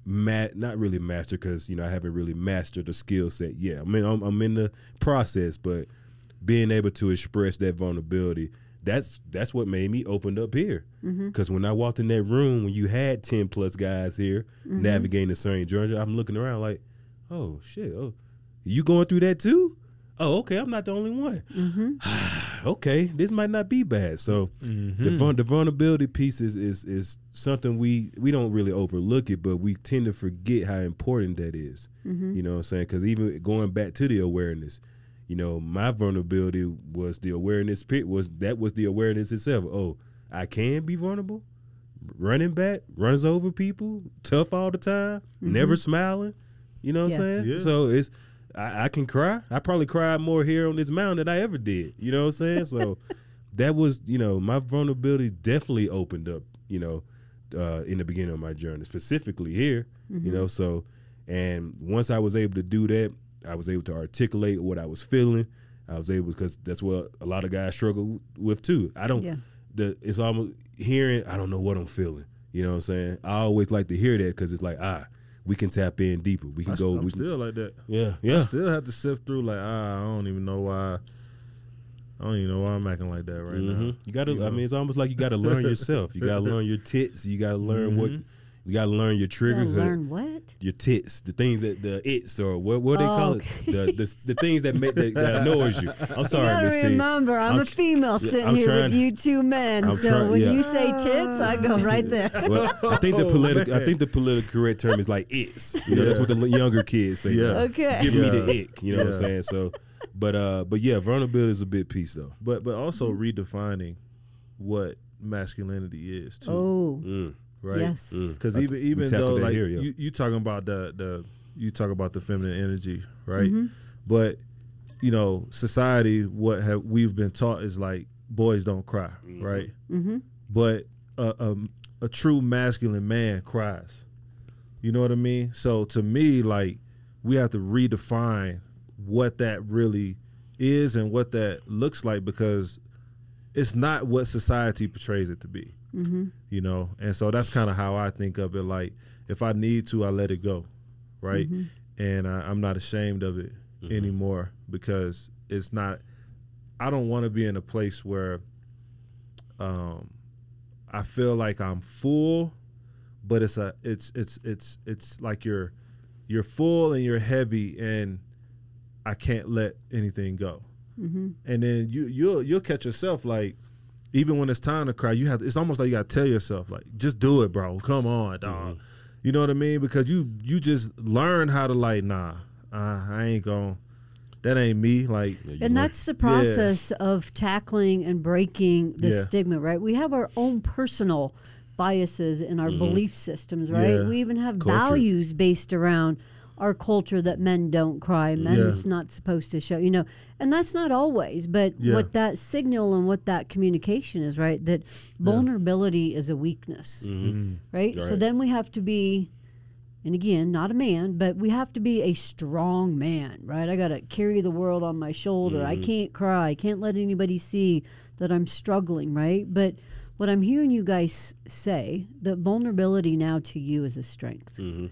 Mat, not really master, because you know I haven't really mastered the skill set. Yeah, I mean I'm, I'm in the process, but being able to express that vulnerability, that's that's what made me opened up here. Because mm-hmm. when I walked in that room, when you had ten plus guys here mm-hmm. navigating the same journey, I'm looking around like, oh shit, oh, you going through that too? Oh, okay, I'm not the only one. Mm-hmm. Okay, this might not be bad. So mm-hmm. the, vul the vulnerability piece is is is something we we don't really overlook it, but we tend to forget how important that is. Mm-hmm. You know what I'm saying? Because even going back to the awareness, you know, my vulnerability was the awareness pit was that was the awareness itself. Oh, I can be vulnerable. Running back, runs over people, tough all the time, mm-hmm. never smiling. You know what yeah. I'm saying? Yeah. So it's. I, I can cry. I probably cried more here on this mountain than I ever did. You know what I'm saying? So that was, you know, my vulnerability definitely opened up, you know, uh, in the beginning of my journey, specifically here, mm-hmm. you know. So, and once I was able to do that, I was able to articulate what I was feeling. I was able, because that's what a lot of guys struggle with too. I don't, yeah. the it's almost hearing, I don't know what I'm feeling. You know what I'm saying? I always like to hear that because it's like, ah, we can tap in deeper. We can I, go. I'm we can, still like that. Yeah, yeah. I still have to sift through. Like ah, I don't even know why. I don't even know why I'm acting like that right mm-hmm. now. You gotta. You know? I mean, it's almost like you gotta learn yourself. You gotta learn your tits. You gotta learn mm-hmm. what. You gotta learn your triggers. You learn what? Your tits, the things that the its or what what oh, they call okay. it, the, the the things that make that, that annoys you. I'm sorry, Miss T. Remember, I'm, I'm a female sitting I'm here trying, with you two men. I'm so trying, when yeah. you say tits, I go right there. Well, I think the political I think the political correct term is like its. You know, yeah. that's what the younger kids say. Yeah. Okay. Give yeah. me the ick. You know yeah. what I'm saying? So, but uh, but yeah, vulnerability is a big piece though. But but also redefining what masculinity is too. Oh. Mm. Right, yes. Because even even though like here, yeah. you you talking about the the you talk about the feminine energy, right? Mm-hmm. But you know, society, what have we've been taught is like boys don't cry, mm-hmm. right? Mm-hmm. But a, a a true masculine man cries. You know what I mean? So to me, like we have to redefine what that really is and what that looks like, because it's not what society portrays it to be. Mm-hmm. You know, and so that's kind of how I think of it. Like, if I need to, I let it go, right? Mm-hmm. And I, I'm not ashamed of it mm-hmm. anymore, because it's not. I don't want to be in a place where um, I feel like I'm full, but it's a it's it's it's it's like you're you're full and you're heavy, and I can't let anything go. Mm-hmm. And then you you'll you'll catch yourself like. Even when it's time to cry, you have to, it's almost like you gotta tell yourself, like, just do it, bro. Come on, dog. Mm-hmm. You know what I mean? Because you you just learn how to like, nah, uh, I ain't gonna. That ain't me. Like, and that's the process yeah. of tackling and breaking the yeah. stigma, right? We have our own personal biases and our mm-hmm. belief systems, right? Yeah. We even have culture. Values based around our culture that men don't cry, men's yeah. not supposed to show, you know, and that's not always, but yeah. what that signal and what that communication is, right, that vulnerability yeah. is a weakness, mm-hmm. right? right? So then we have to be, and again, not a man, but we have to be a strong man, right? I got to carry the world on my shoulder. Mm-hmm. I can't cry. I can't let anybody see that I'm struggling, right? But what I'm hearing you guys say, that vulnerability now to you is a strength. Mm-hmm.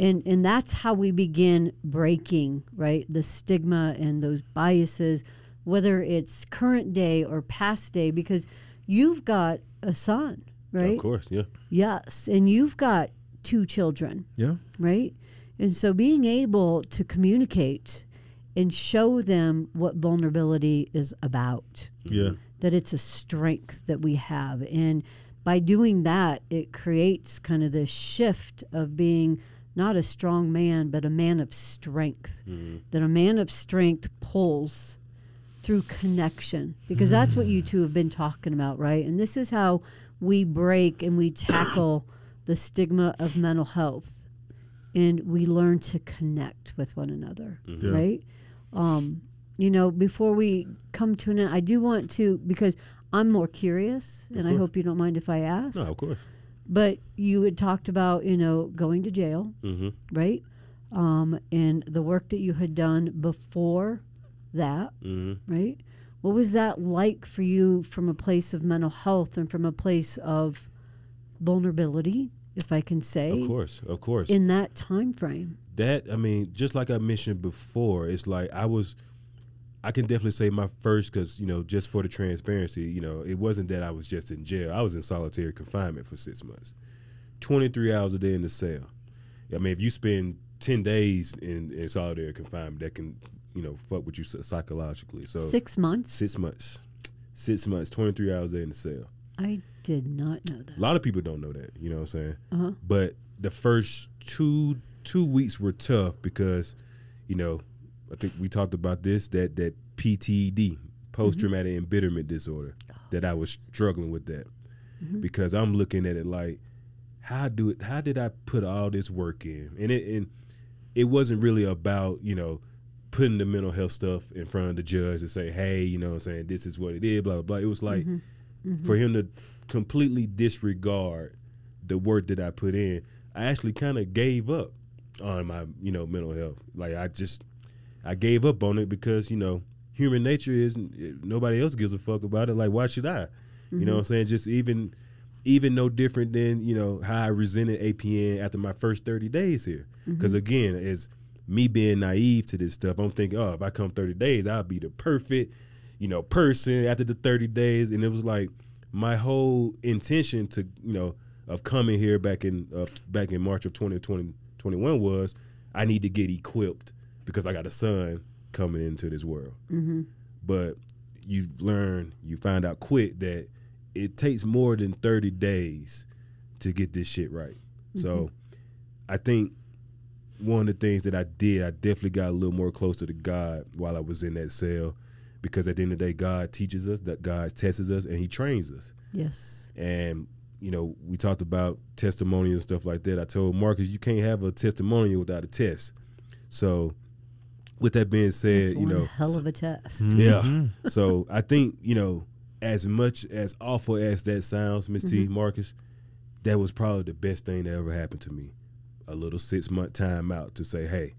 And, and that's how we begin breaking, right, the stigma and those biases, whether it's current day or past day, because you've got a son, right? Of course, yeah. Yes, and you've got two children. Yeah. Right? And so being able to communicate and show them what vulnerability is about. Yeah. That it's a strength that we have. And by doing that, it creates kind of this shift of being not a strong man, but a man of strength. Mm-hmm. That a man of strength pulls through connection, because mm-hmm. that's what you two have been talking about, right? And this is how we break and we tackle the stigma of mental health, and we learn to connect with one another, mm-hmm. right? Um, you know, before we come to an end, I do want to, because I'm more curious, and I hope you don't mind if I ask. No, of course. But you had talked about, you know, going to jail, mm-hmm. right? Um, and the work that you had done before that, mm-hmm. right? What was that like for you from a place of mental health and from a place of vulnerability, if I can say? Of course, of course. In that time frame. That, I mean, just like I mentioned before, it's like I was, I can definitely say my first, because, you know, just for the transparency, you know, it wasn't that I was just in jail. I was in solitary confinement for six months, twenty-three hours a day in the cell. I mean, if you spend ten days in, in solitary confinement, that can, you know, fuck with you psychologically. So six months? Six months. Six months, twenty-three hours a day in the cell. I did not know that. A lot of people don't know that, you know what I'm saying? Uh-huh. But the first two two weeks were tough because, you know, I think we talked about this, that that P T S D, post-traumatic mm-hmm. embitterment disorder, oh, that I was struggling with that. Mm-hmm. Because I'm looking at it like, how do it, how did I put all this work in? And it, and it wasn't really about, you know, putting the mental health stuff in front of the judge and say, hey, you know what I'm saying, this is what it is, blah, blah, blah. It was like mm-hmm. Mm-hmm. for him to completely disregard the work that I put in. I actually kind of gave up on my, you know, mental health. Like I just, I gave up on it because, you know, human nature is nobody else gives a fuck about it. Like, why should I? Mm-hmm. You know what I'm saying? Just even, even no different than, you know, how I resented A P N after my first thirty days here. Because mm-hmm. again, as me being naive to this stuff, I'm thinking, oh, if I come thirty days, I'll be the perfect, you know, person after the thirty days. And it was like my whole intention to, you know, of coming here back in, uh, back in March of twenty twenty-one was I need to get equipped, because I got a son coming into this world. Mm-hmm. But you learn, you find out quick that it takes more than thirty days to get this shit right. Mm-hmm. So I think one of the things that I did, I definitely got a little more closer to God while I was in that cell, because at the end of the day, God teaches us, that God tests us, and he trains us. Yes. And, you know, we talked about testimony and stuff like that. I told Marcus, you can't have a testimonial without a test. So with that being said, you know, hell of a test. Mm-hmm. Yeah. So I think, you know, as much as awful as that sounds, Miss mm-hmm. T, Marcus, that was probably the best thing that ever happened to me. A little six month time out to say, hey,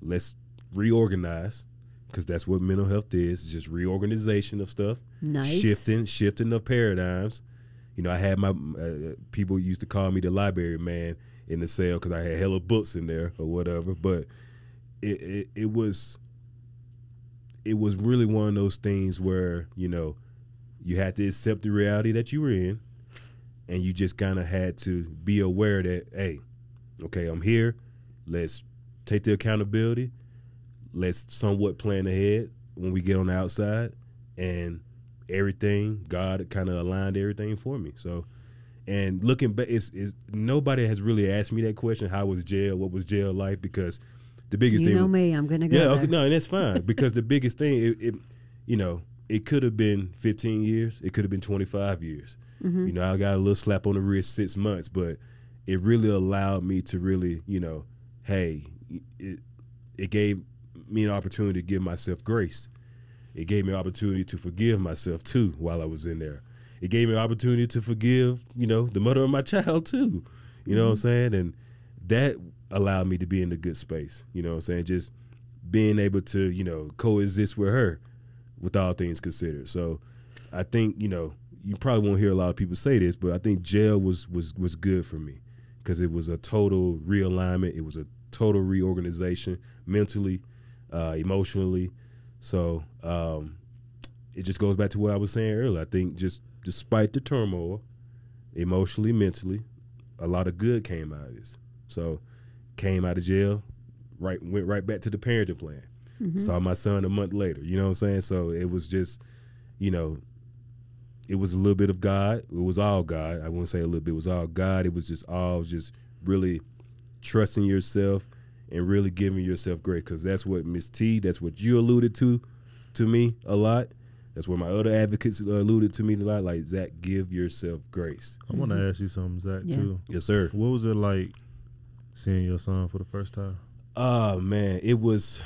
let's reorganize, because that's what mental health is. It's just reorganization of stuff. Nice. Shifting, shifting of paradigms. You know, I had my, uh, people used to call me the library man in the cell because I had hella books in there or whatever. But It, it, it was it was really one of those things where, you know, you had to accept the reality that you were in, and you just kind of had to be aware that, hey, okay, I'm here. Let's take the accountability. Let's somewhat plan ahead when we get on the outside, and everything, God kind of aligned everything for me. So, and looking back, it's, it's, nobody has really asked me that question, how was jail, what was jail like, because the biggest thing, you know me, I'm gonna go. Yeah, okay, no, and that's fine, because the biggest thing, it, it, you know, it could have been fifteen years, it could have been twenty-five years. Mm-hmm. You know, I got a little slap on the wrist six months, but it really allowed me to really, you know, hey, it it gave me an opportunity to give myself grace. It gave me an opportunity to forgive myself too while I was in there. It gave me an opportunity to forgive, you know, the mother of my child too. You know mm-hmm. what I'm saying? And that allowed me to be in a good space, you know what I'm saying? Just being able to, you know, coexist with her with all things considered. So I think, you know, you probably won't hear a lot of people say this, but I think jail was was, was good for me, because it was a total realignment. It was a total reorganization mentally, uh, emotionally. So um, it just goes back to what I was saying earlier. I think just despite the turmoil, emotionally, mentally, a lot of good came out of this. So came out of jail, right, went right back to the parenting plan. Mm-hmm. Saw my son a month later, you know what I'm saying? So it was just, you know, it was a little bit of God. It was all God. I wouldn't say a little bit, it was all God. It was just all just really trusting yourself and really giving yourself grace, because that's what Miss T, that's what you alluded to, to me a lot. That's what my other advocates alluded to me a lot, like, Zac, give yourself grace. I want to mm-hmm. ask you something, Zac, yeah. too. Yes, sir. What was it like seeing your son for the first time? Oh, man, it was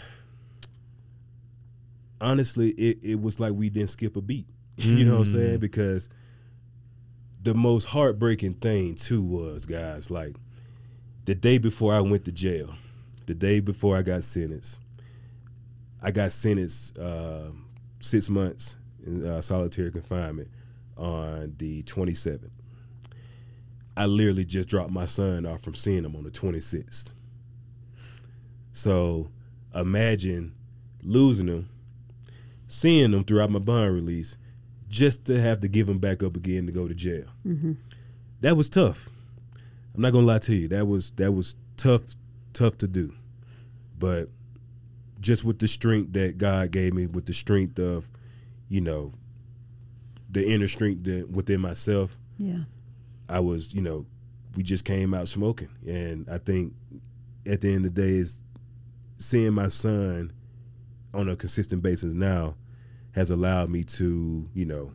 honestly, it, it was like we didn't skip a beat. Mm. You know what I'm saying? Because the most heartbreaking thing, too, was, guys, like, the day before I went to jail, the day before I got sentenced, I got sentenced uh, six months in uh, solitary confinement on the twenty-seventh. I literally just dropped my son off from seeing him on the twenty-sixth. So imagine losing him, seeing him throughout my bond release, just to have to give him back up again to go to jail. Mm-hmm. That was tough. I'm not gonna lie to you. That was that was tough, tough to do. But just with the strength that God gave me, with the strength of, you know, the inner strength that within myself. Yeah. I was, you know, we just came out smoking. And I think at the end of the day is seeing my son on a consistent basis now has allowed me to, you know,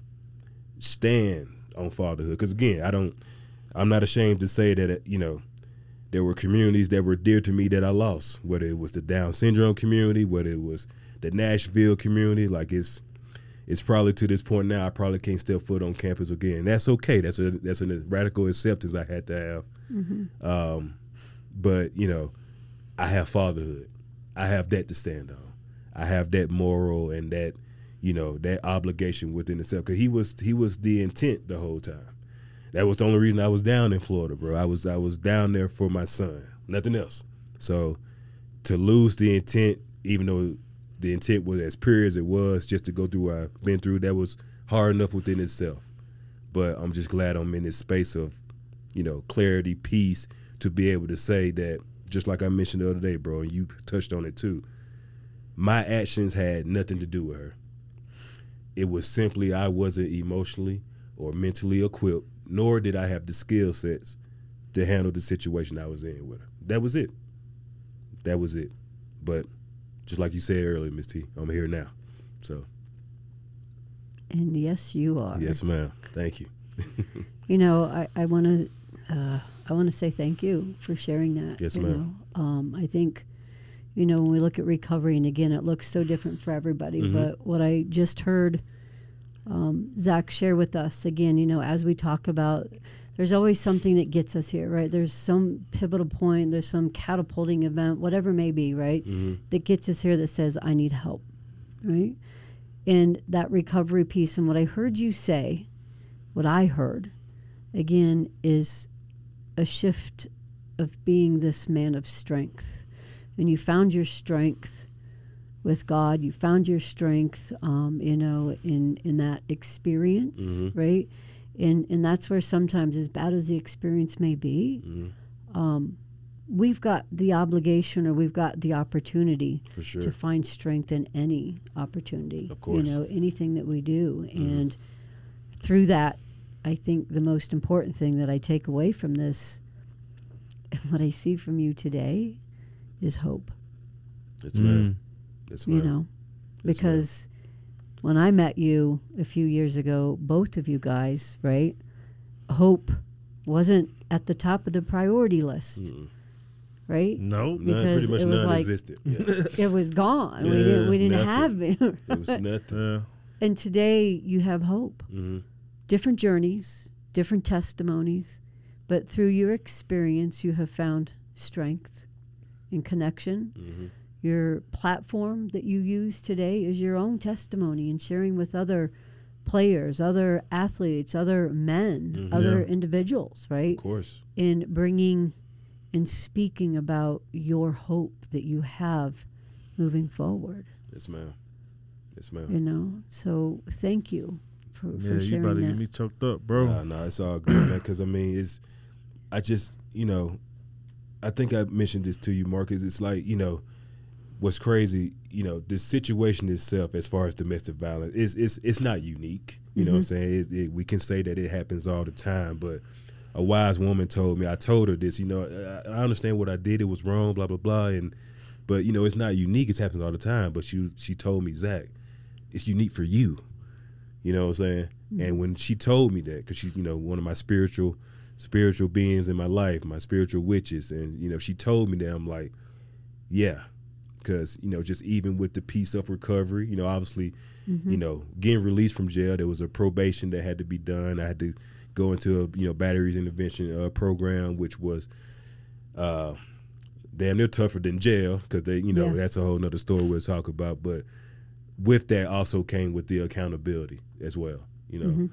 stand on fatherhood. Because, again, I don't, I'm not ashamed to say that, you know, there were communities that were dear to me that I lost, whether it was the Down syndrome community, whether it was the Nashville community. Like, it's, it's probably to this point now I probably can't step foot on campus again. That's okay. That's a that's a radical acceptance I had to have. Mm-hmm. Um, but you know, I have fatherhood. I have that to stand on. I have that moral and that, you know, that obligation within itself. Cause he was he was the intent the whole time. That was the only reason I was down in Florida, bro. I was I was down there for my son, nothing else. So to lose the intent, even though the intent was as pure as it was, just to go through what I've been through, that was hard enough within itself. But I'm just glad I'm in this space of, you know, clarity, peace, to be able to say that, just like I mentioned the other day, bro, and you touched on it too, my actions had nothing to do with her. It was simply I wasn't emotionally or mentally equipped, nor did I have the skill sets to handle the situation I was in with her. That was it. That was it. But just like you said earlier, Miss T, I'm here now. So. And yes, you are. Yes, ma'am. Thank you. You know, I, I want to uh, I want to say thank you for sharing that. Yes, ma'am. Um, I think, you know, when we look at recovery, and again, it looks so different for everybody. Mm-hmm. But what I just heard um, Zac share with us, again, you know, as we talk about, there's always something that gets us here, right? There's some pivotal point, there's some catapulting event, whatever it may be, right? Mm-hmm. That gets us here that says, I need help, right? And that recovery piece, and what I heard you say, what I heard, again, is a shift of being this man of strength. And you found your strength with God, you found your strength, um, you know, in, in that experience, mm-hmm. right? And, and that's where sometimes, as bad as the experience may be, mm-hmm. um, we've got the obligation, or we've got the opportunity for sure to find strength in any opportunity. Of course. You know, anything that we do. Mm-hmm. And through that, I think the most important thing that I take away from this and what I see from you today is hope. That's right. Mm-hmm. That's right. You know, that's because... Right. When I met you a few years ago, both of you guys, right, hope wasn't at the top of the priority list, mm. right? No, because none, pretty much it was none like, existed. Yeah. It was gone. Yeah, we didn't, we didn't have it. Right? It was nothing. And today you have hope. Mm-hmm. Different journeys, different testimonies, but through your experience you have found strength and connection. Mm-hmm. Your platform that you use today is your own testimony and sharing with other players, other athletes, other men, mm-hmm. other yeah. individuals, right? Of course. In bringing and speaking about your hope that you have moving forward. Yes, ma'am. Yes, ma'am. You know, so thank you for, yeah, for sharing that. Yeah, you about to get me choked up, bro. Nah, nah, it's all good, man, because, I mean, it's, I just, you know, I think I mentioned this to you, Marcus. It's like, you know, what's crazy, you know, the situation itself, as far as domestic violence, is it's it's not unique. You mm-hmm. know what I'm saying? It, it, we can say that it happens all the time, but a wise woman told me, I told her this, you know, I, I understand what I did, it was wrong, blah, blah, blah, and but, you know, it's not unique, it happens all the time, but she, she told me, Zac, it's unique for you. You know what I'm saying? Mm-hmm. And when she told me that, because she's, you know, one of my spiritual, spiritual beings in my life, my spiritual witches, and, you know, she told me that, I'm like, yeah, because, you know, just even with the piece of recovery, you know, obviously, mm-hmm. you know, getting released from jail, there was a probation that had to be done. I had to go into a, you know, batteries intervention uh, program, which was uh, damn near tougher than jail because they, you know, yeah. that's a whole nother story we'll talk about. But with that also came with the accountability as well, you know. Mm-hmm.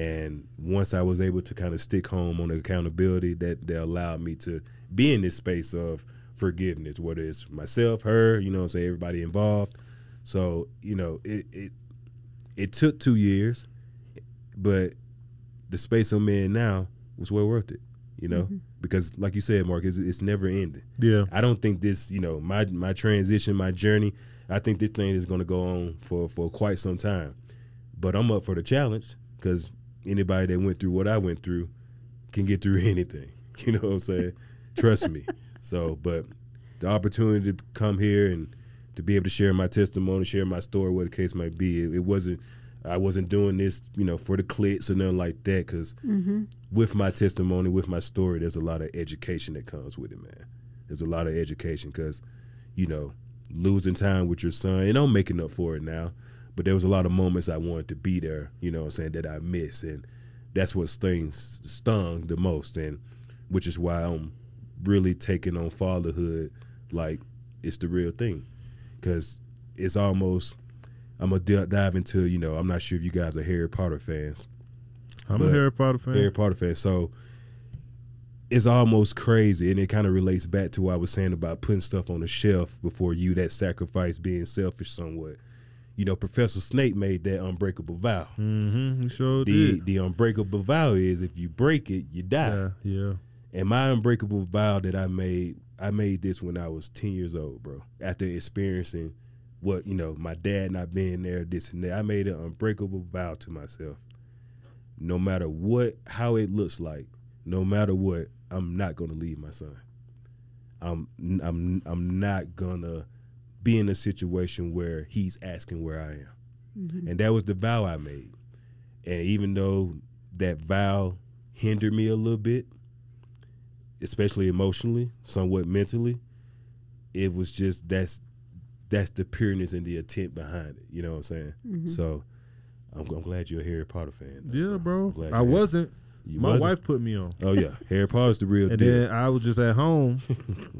And once I was able to kind of stick home on the accountability, that, that allowed me to be in this space of forgiveness, whether it's myself, her, you know, say everybody involved. So, you know, it, it, it took two years, but the space I'm in now was well worth it, you know, mm-hmm. because like you said, Mark, it's, it's never ending. Yeah. I don't think this, you know, my, my transition, my journey, I think this thing is going to go on for, for quite some time, but I'm up for the challenge because anybody that went through what I went through can get through anything. You know what I'm saying? Trust me. So, but the opportunity to come here and to be able to share my testimony, share my story, what the case might be, it, it wasn't, I wasn't doing this, you know, for the clicks or nothing like that. Cause mm-hmm. with my testimony, with my story, there's a lot of education that comes with it, man. There's a lot of education cause, you know, losing time with your son, and I'm making up for it now. But there was a lot of moments I wanted to be there, you know what I'm saying, that I missed. And that's what things stung the most, and which is why I'm really taking on fatherhood like it's the real thing. Because it's almost, I'm going to dive into, you know, I'm not sure if you guys are Harry Potter fans. I'm a Harry Potter fan. Harry Potter fan. So it's almost crazy, and it kind of relates back to what I was saying about putting stuff on the shelf before you, that sacrifice, being selfish somewhat. You know, Professor Snape made that unbreakable vow. Mm-hmm, he sure the, did. The unbreakable vow is if you break it, you die. Yeah, yeah. And my unbreakable vow that I made, I made this when I was ten years old, bro. After experiencing what, you know, my dad not being there, this and that, I made an unbreakable vow to myself. No matter what, how it looks like, no matter what, I'm not gonna leave my son. I'm, I'm, I'm not gonna be in a situation where he's asking where I am. Mm-hmm. And that was the vow I made. And even though that vow hindered me a little bit, especially emotionally, somewhat mentally, it was just, that's that's the pureness and the intent behind it. You know what I'm saying? Mm-hmm. So I'm, I'm glad you're a Harry Potter fan. Yeah, bro. bro. I wasn't. You My wasn't. wife put me on. Oh, yeah. Harry Potter's the real deal. And then I was just at home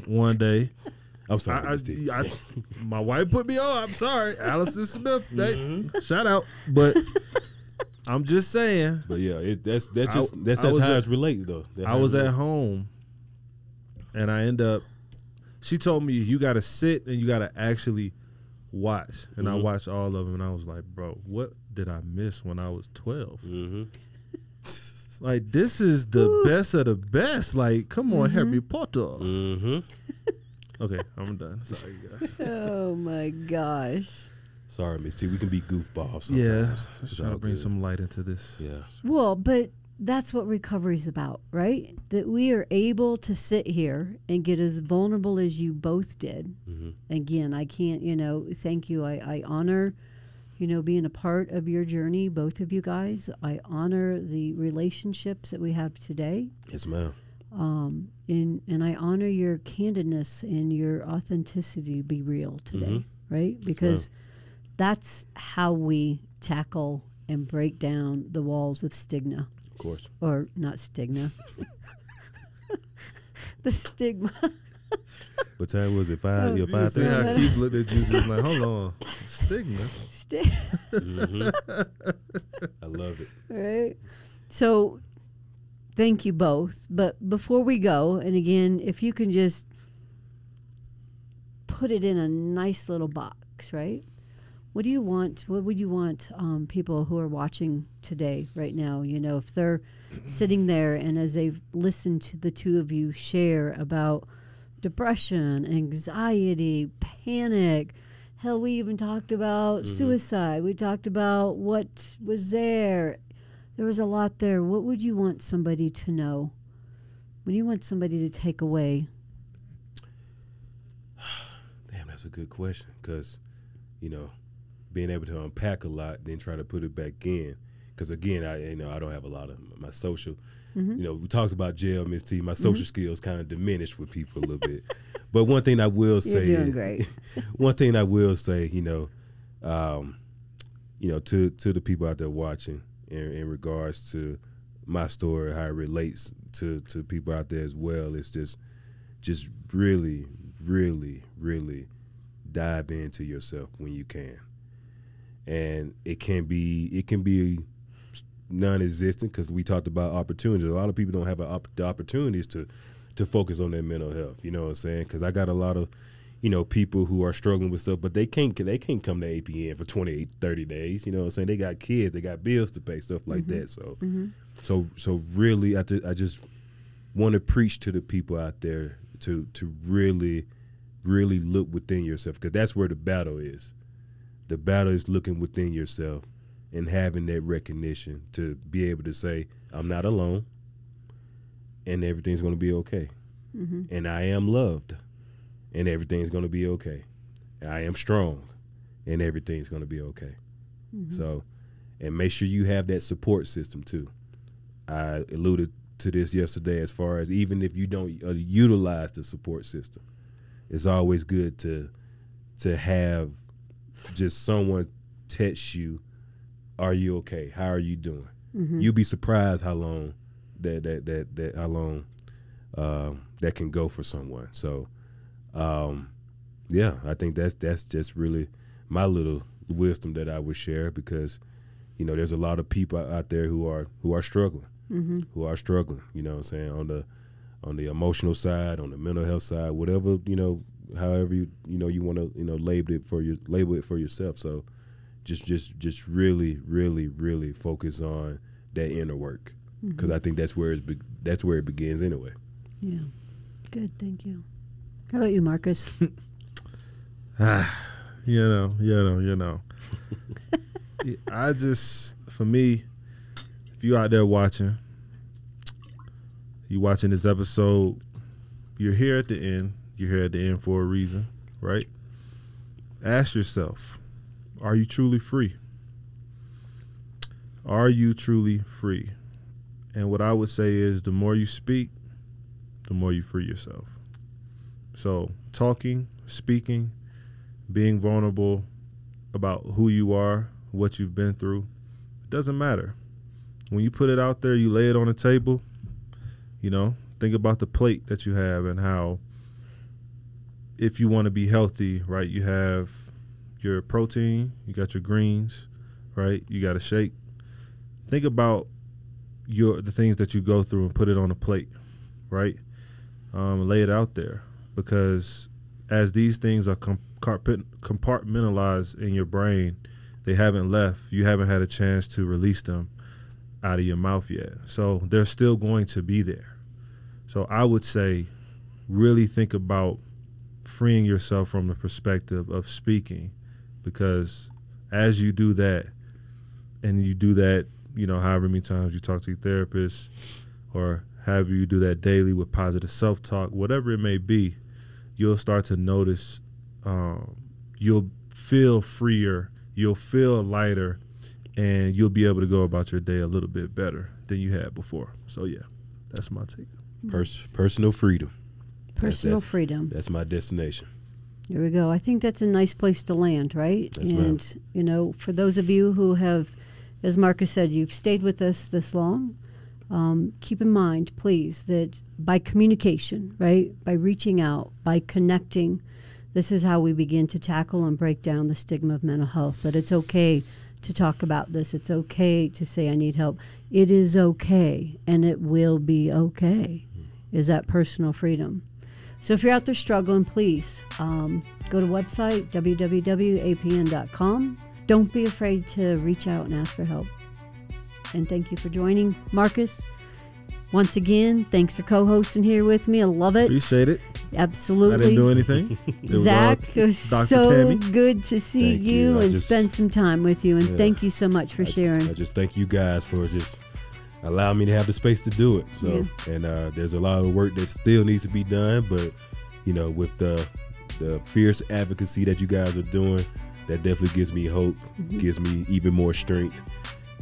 one day. I'm sorry. I, I, I, my wife put me on. I'm sorry. Allison Smith. They, mm-hmm. Shout out. But I'm just saying. But yeah, it, that's that's just I, that's, that's how it's related though. That I was relates. at home, and I end up. She told me you got to sit and you got to actually watch, and mm-hmm. I watched all of them, and I was like, bro, what did I miss when I was twelve? Mm-hmm. Like this is the Ooh. best of the best. Like come on, mm-hmm. Harry Potter. Mm-hmm. Okay, I'm done. Sorry, guys. Oh, my gosh. Sorry, Miss T. We can be goofballs sometimes. Yeah, trying to bring good. some light into this. Yeah. Well, but that's what recovery's about, right? That we are able to sit here and get as vulnerable as you both did. Mm-hmm. Again, I can't, you know, thank you. I, I honor, you know, being a part of your journey, both of you guys. I honor the relationships that we have today. Yes, ma'am. Um, and, and I honor your candidness and your authenticity to be real today, mm-hmm. right? Because so. that's how we tackle and break down the walls of stigma. Of course. Or not stigma. The stigma. What time was it? Five? Oh, your five thing? I keep looking at you just like, hold on. Stigma. Stigma. Mm-hmm. I love it. Right? So... thank you both. But before we go, and again, if you can just put it in a nice little box, right? What do you want? What would you want um, people who are watching today, right now? You know, if they're sitting there and as they've listened to the two of you share about depression, anxiety, panic, hell, we even talked about mm-hmm. suicide. We talked about what was there. There was a lot there. What would you want somebody to know? What do you want somebody to take away? Damn, that's a good question. Because, you know, being able to unpack a lot, then try to put it back in. because again, I you know I don't have a lot of my social. Mm-hmm. You know, we talked about jail, Miss T. My social mm-hmm. skills kind of diminished with people a little bit. But one thing I will say, you're doing great. one thing I will say, you know, um, you know, to to the people out there watching, in, in regards to my story, how it relates to to people out there as well, it's just just really, really, really dive into yourself when you can. And it can be it can be non-existent, because we talked about opportunities. A lot of people don't have a, the opportunities to to focus on their mental health. You know what I'm saying? Because I got a lot of you know people who are struggling with stuff, but they can't they can't come to A P N for twenty-eight, thirty days. You know what I'm saying? They got kids, they got bills to pay, stuff like mm-hmm. that. So, mm-hmm. so, so really, I I just want to preach to the people out there to to really, really look within yourself, because that's where the battle is. The battle is looking within yourself and having that recognition to be able to say, I'm not alone and everything's going to be okay. Mm-hmm. And I am loved and everything's going to be okay. And I am strong and everything's going to be okay. Mm-hmm. So, and make sure you have that support system too. I alluded to this yesterday, as far as even if you don't uh, utilize the support system, it's always good to to have just someone text you, are you okay? How are you doing? Mm-hmm. You'll be surprised how long that that that, that how long uh, that can go for someone. So, um, yeah, I think that's that's just really my little wisdom that I would share, because you know there's a lot of people out there who are who are struggling, mm-hmm. who are struggling. You know what I'm saying, on the on the emotional side, on the mental health side, whatever you know. However you you know you want to you know label it for your label it for yourself. So just just just really really really focus on that inner work, because mm-hmm. I think that's where it's be that's where it begins anyway. Yeah, good. Thank you. How about you, Marcus? ah, you know, you know, you know. I just for me, if you out there watching, you watching this episode, you're here at the end. You're here at the end for a reason, right? Ask yourself, are you truly free? Are you truly free? And what I would say is, the more you speak, the more you free yourself. So talking, speaking, being vulnerable about who you are, what you've been through, it doesn't matter. When you put it out there, you lay it on the table, you know, think about the plate that you have and how, if you want to be healthy, right, you have your protein, you got your greens, right, you got a shake. Think about your the things that you go through and put it on a plate, right? Um, lay it out there, because as these things are com compartmentalized in your brain, they haven't left. You haven't had a chance to release them out of your mouth yet. So they're still going to be there. So I would say really think about freeing yourself from the perspective of speaking, because as you do that, and you do that, you know, however many times you talk to your therapist, or however you do that daily with positive self-talk, whatever it may be, you'll start to notice, um, you'll feel freer, you'll feel lighter, and you'll be able to go about your day a little bit better than you had before. So yeah, that's my take. Pers- personal freedom. Personal that's, that's, freedom. That's my destination. There we go. I think that's a nice place to land, right? Yes, and, you know, for those of you who have, as Marcus said, you've stayed with us this long, um, keep in mind, please, that by communication, right, by reaching out, by connecting, this is how we begin to tackle and break down the stigma of mental health, that it's okay to talk about this. It's okay to say, I need help. It is okay, and it will be okay, is that personal freedom. So if you're out there struggling, please um, go to website w w w dot a p n dot com. Don't be afraid to reach out and ask for help. And thank you for joining. Marcus, once again, thanks for co-hosting here with me. I love it. Appreciate it. Absolutely. I didn't do anything. It Zach, it was Doctor so Tammy. Good to see thank you, you and just, spend some time with you. And yeah, thank you so much for I, sharing. I just thank you guys for just allow me to have the space to do it. So, yeah. and uh, there's a lot of work that still needs to be done, but you know, with the the fierce advocacy that you guys are doing, that definitely gives me hope, mm-hmm. gives me even more strength,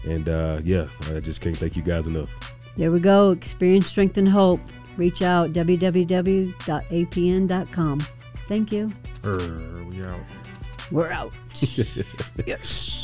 And uh, yeah, I just can't thank you guys enough. There we go. Experience, strength, and hope. Reach out, w w w dot a p n dot com. Thank you. Er, we out. We're out. Yes.